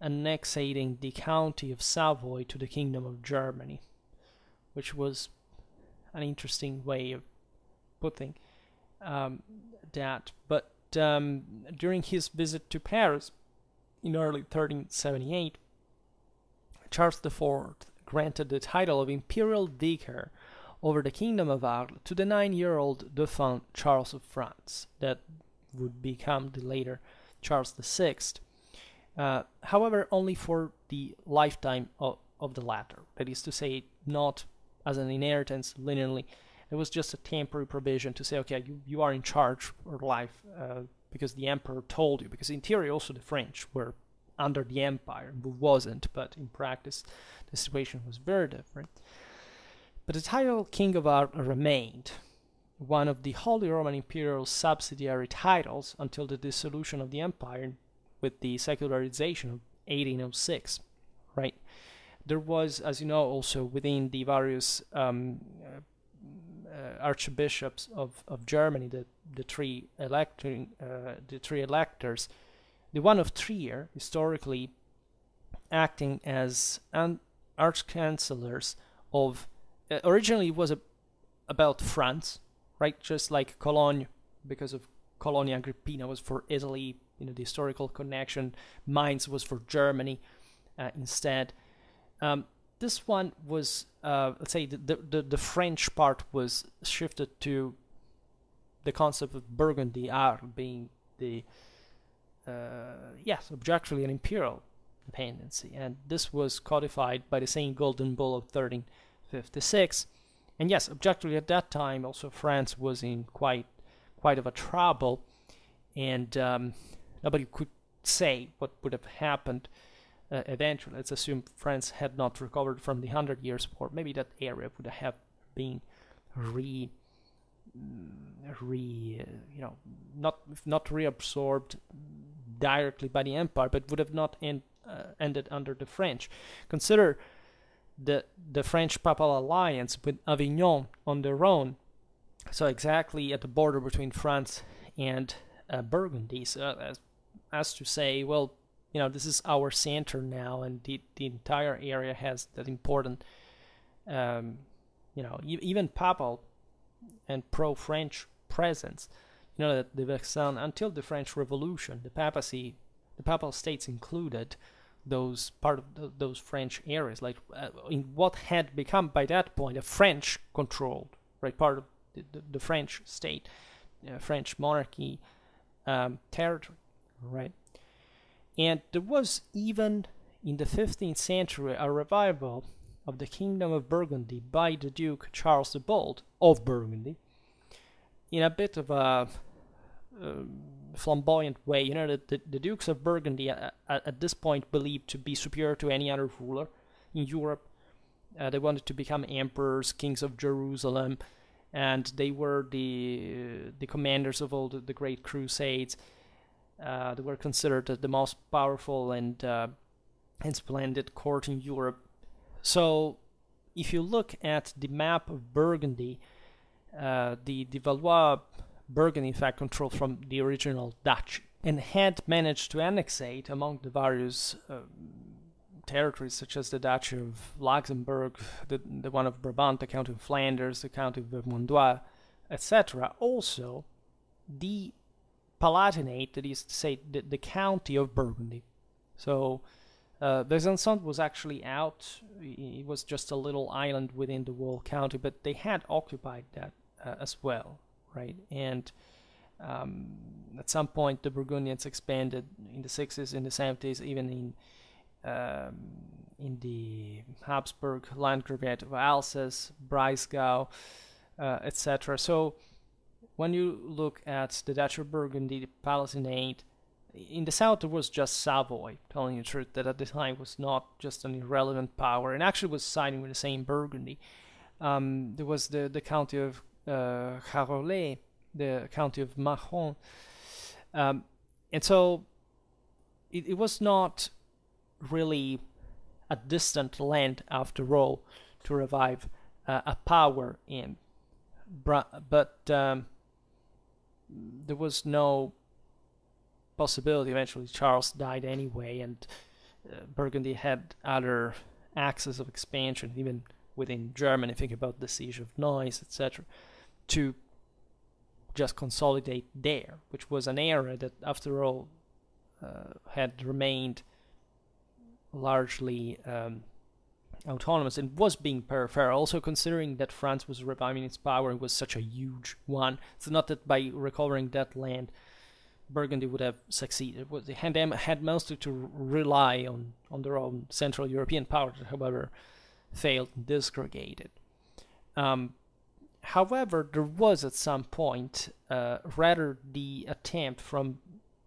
annexing the county of Savoy to the Kingdom of Germany, which was an interesting way of putting um, that. But um, during his visit to Paris in early thirteen seventy-eight, Charles the fourth granted the title of Imperial Vicar over the Kingdom of Arles to the nine-year-old Dauphin Charles of France, that would become the later Charles the sixth, uh, however only for the lifetime of, of the latter, that is to say, not as an inheritance linearly. It was just a temporary provision to say, okay, you, you are in charge for life, uh, because the emperor told you, because in theory also the French were under the empire, but wasn't, but in practice the situation was very different. But the title King of Arles remained one of the Holy Roman Imperial subsidiary titles until the dissolution of the empire with the secularization of eighteen oh six, right? There was, as you know, also within the various um, uh, Uh, archbishops of, of Germany, the the three electing uh, the three electors, the one of Trier historically acting as an archchancellors of uh, originally it was a, about France, right? Just like Cologne, because of Colonia Agrippina was for Italy, you know, the historical connection. Mainz was for Germany uh, instead. Um, This one was, uh, let's say, the, the the French part was shifted to the concept of Burgundy, Arles being the, uh, yes, objectively an imperial dependency. And this was codified by the same Golden Bull of thirteen fifty-six. And yes, objectively at that time, also France was in quite, quite of a trouble. And um, nobody could say what would have happened. Uh, eventually, let's assume France had not recovered from the Hundred Years' War. Maybe that area would have been re, re, uh, you know, not not reabsorbed directly by the empire, but would have not end, uh, ended under the French. Consider the the French Papal alliance with Avignon on the Rhone, so exactly at the border between France and uh, Burgundy, so as, as to say, well, you know, this is our center now, and the, the entire area has that important, um, you know, e even papal and pro-French presence. You know, that the Vexin, until the French Revolution, the papacy, the papal states included those part of th those French areas, like uh, in what had become by that point a French-controlled, right, part of the, the, the French state, uh, French monarchy um, territory, right? And there was even in the fifteenth century a revival of the Kingdom of Burgundy by the Duke Charles the Bold of Burgundy, in a bit of a uh, flamboyant way. You know, that the, the Dukes of Burgundy at, at this point believed to be superior to any other ruler in Europe. Uh, they wanted to become emperors, kings of Jerusalem, and they were the uh, the commanders of all the, the great crusades. Uh, they were considered uh, the most powerful and uh, and splendid court in Europe. So, if you look at the map of Burgundy, uh, the, the Valois-Burgundy, in fact, controlled from the original Duchy and had managed to annexate among the various uh, territories, such as the Duchy of Luxembourg, the, the one of Brabant, the County of Flanders, the County of Vermandois, et cetera. Also, the Palatinate, that is to say, the, the County of Burgundy. So, uh, Besançon was actually out. It was just a little island within the whole county, but they had occupied that uh, as well, right? And um, at some point, the Burgundians expanded in the sixties, in the seventies, even in um, in the Habsburg Landgraviate of Alsace, Breisgau, uh, et cetera. So, when you look at the Duchy of Burgundy, the Palatinate, in the south there was just Savoy, telling you the truth, that at the time was not just an irrelevant power, and actually was siding with the same Burgundy. Um, there was the, the county of uh, Charolais, the county of Mahon, um, and so it, it was not really a distant land, after all, to revive uh, a power in. But Um, there was no possibility. Eventually Charles died anyway, and uh, Burgundy had other axes of expansion, even within Germany. Think about the siege of Neuss, et cetera, to just consolidate there, which was an area that, after all, uh, had remained largely um, autonomous and was being peripheral, also considering that France was reviving its power. It was such a huge one. It's not that by recovering that land Burgundy would have succeeded. They had, had mostly to rely on, on their own Central European power that, however, failed and disgregated. Um, however, there was at some point uh, rather the attempt from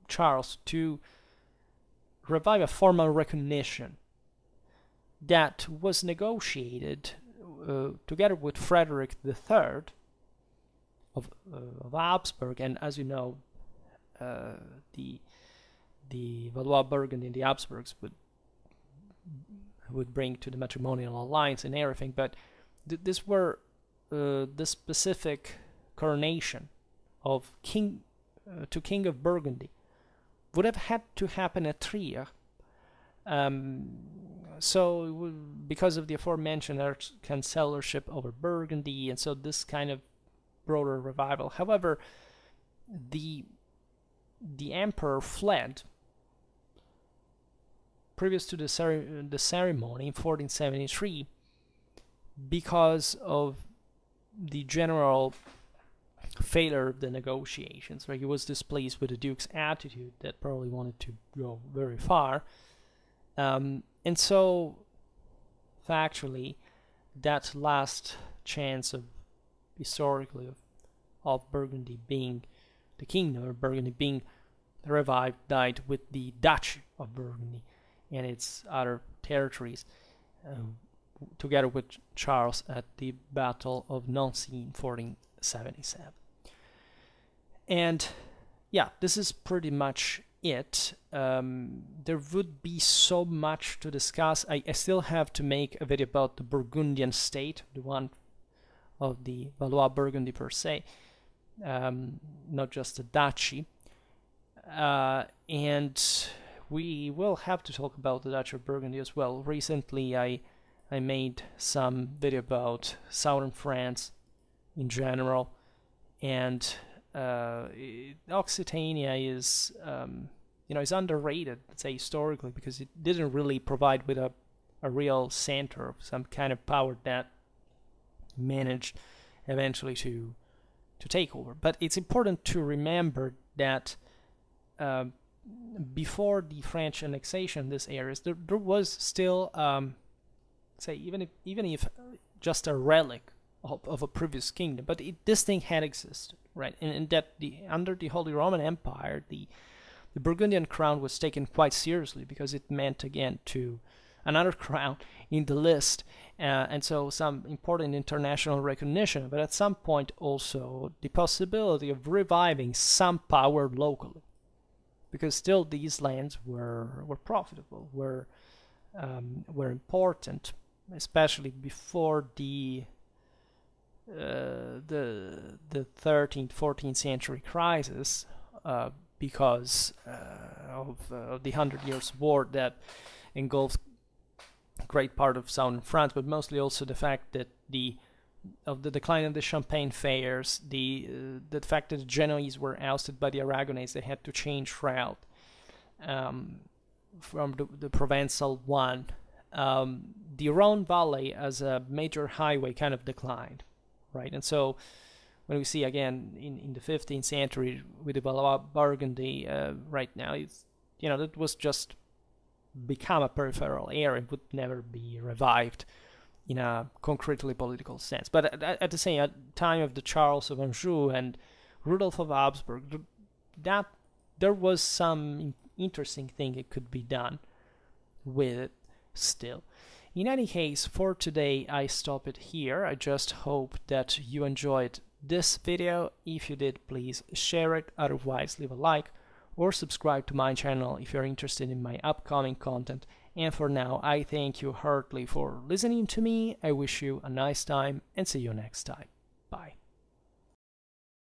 Charles to revive a formal recognition that was negotiated uh, together with Frederick the third of, uh, of Habsburg, and as you know, uh, the the Valois-Burgundy and the Habsburgs would would bring to the matrimonial alliance and everything. But th this were uh, the specific coronation of King uh, to King of Burgundy would have had to happen at Trier. Um, So, it was because of the aforementioned Archcancellarship over Burgundy, and so this kind of broader revival. However, the the emperor fled previous to the cer the ceremony in fourteen seventy-three because of the general failure of the negotiations. Right, he was displeased with the Duke's attitude that probably wanted to go very far. Um, And so, factually, that last chance of, historically, of, of Burgundy being, the kingdom of Burgundy being revived, died with the Duchy of Burgundy and its other territories, um, together with Charles at the Battle of Nancy in fourteen seventy-seven. And, yeah, this is pretty much it. Um, there would be so much to discuss. I, I still have to make a video about the Burgundian state, the one of the Valois-Burgundy per se, um, not just the Duchy. Uh, and we will have to talk about the Duchy of Burgundy as well. Recently I, I made some video about southern France in general, and uh, it, Occitania is, um, you know, is underrated, let's say, historically, because it didn't really provide with a, a real center of some kind of power that managed eventually to to take over. But it's important to remember that uh, before the French annexation of these areas, there, there was still, um, say, even if, even if just a relic of, of a previous kingdom, but it, this thing had existed, right? And, and that the under the Holy Roman Empire, the the Burgundian crown was taken quite seriously, because it meant again to another crown in the list, uh, and so some important international recognition, but at some point also the possibility of reviving some power locally, because still these lands were were profitable, were um, were important, especially before the uh, the the thirteenth, fourteenth century crisis, uh, because uh, of, uh, of the Hundred Years' War that engulfed great part of southern France, but mostly also the fact that the of the decline of the Champagne fairs, the uh, the fact that the Genoese were ousted by the Aragonese, they had to change route um, from the, the Provençal one. Um, the Rhone Valley as a major highway kind of declined, right? And so when we see again in, in the fifteenth century with the Valois-Burgundy, uh, right now, it's, you know, that was just become a peripheral area, would never be revived in a concretely political sense. But at, at the same time of the Charles of Anjou and Rudolf of Habsburg, that there was some interesting thing that could be done with it still. In any case, for today I stop it here. I just hope that you enjoyed this video. If you did, please share it, otherwise leave a like or subscribe to my channel if you're interested in my upcoming content. And for now, I thank you heartily for listening to me. I wish you a nice time and see you next time.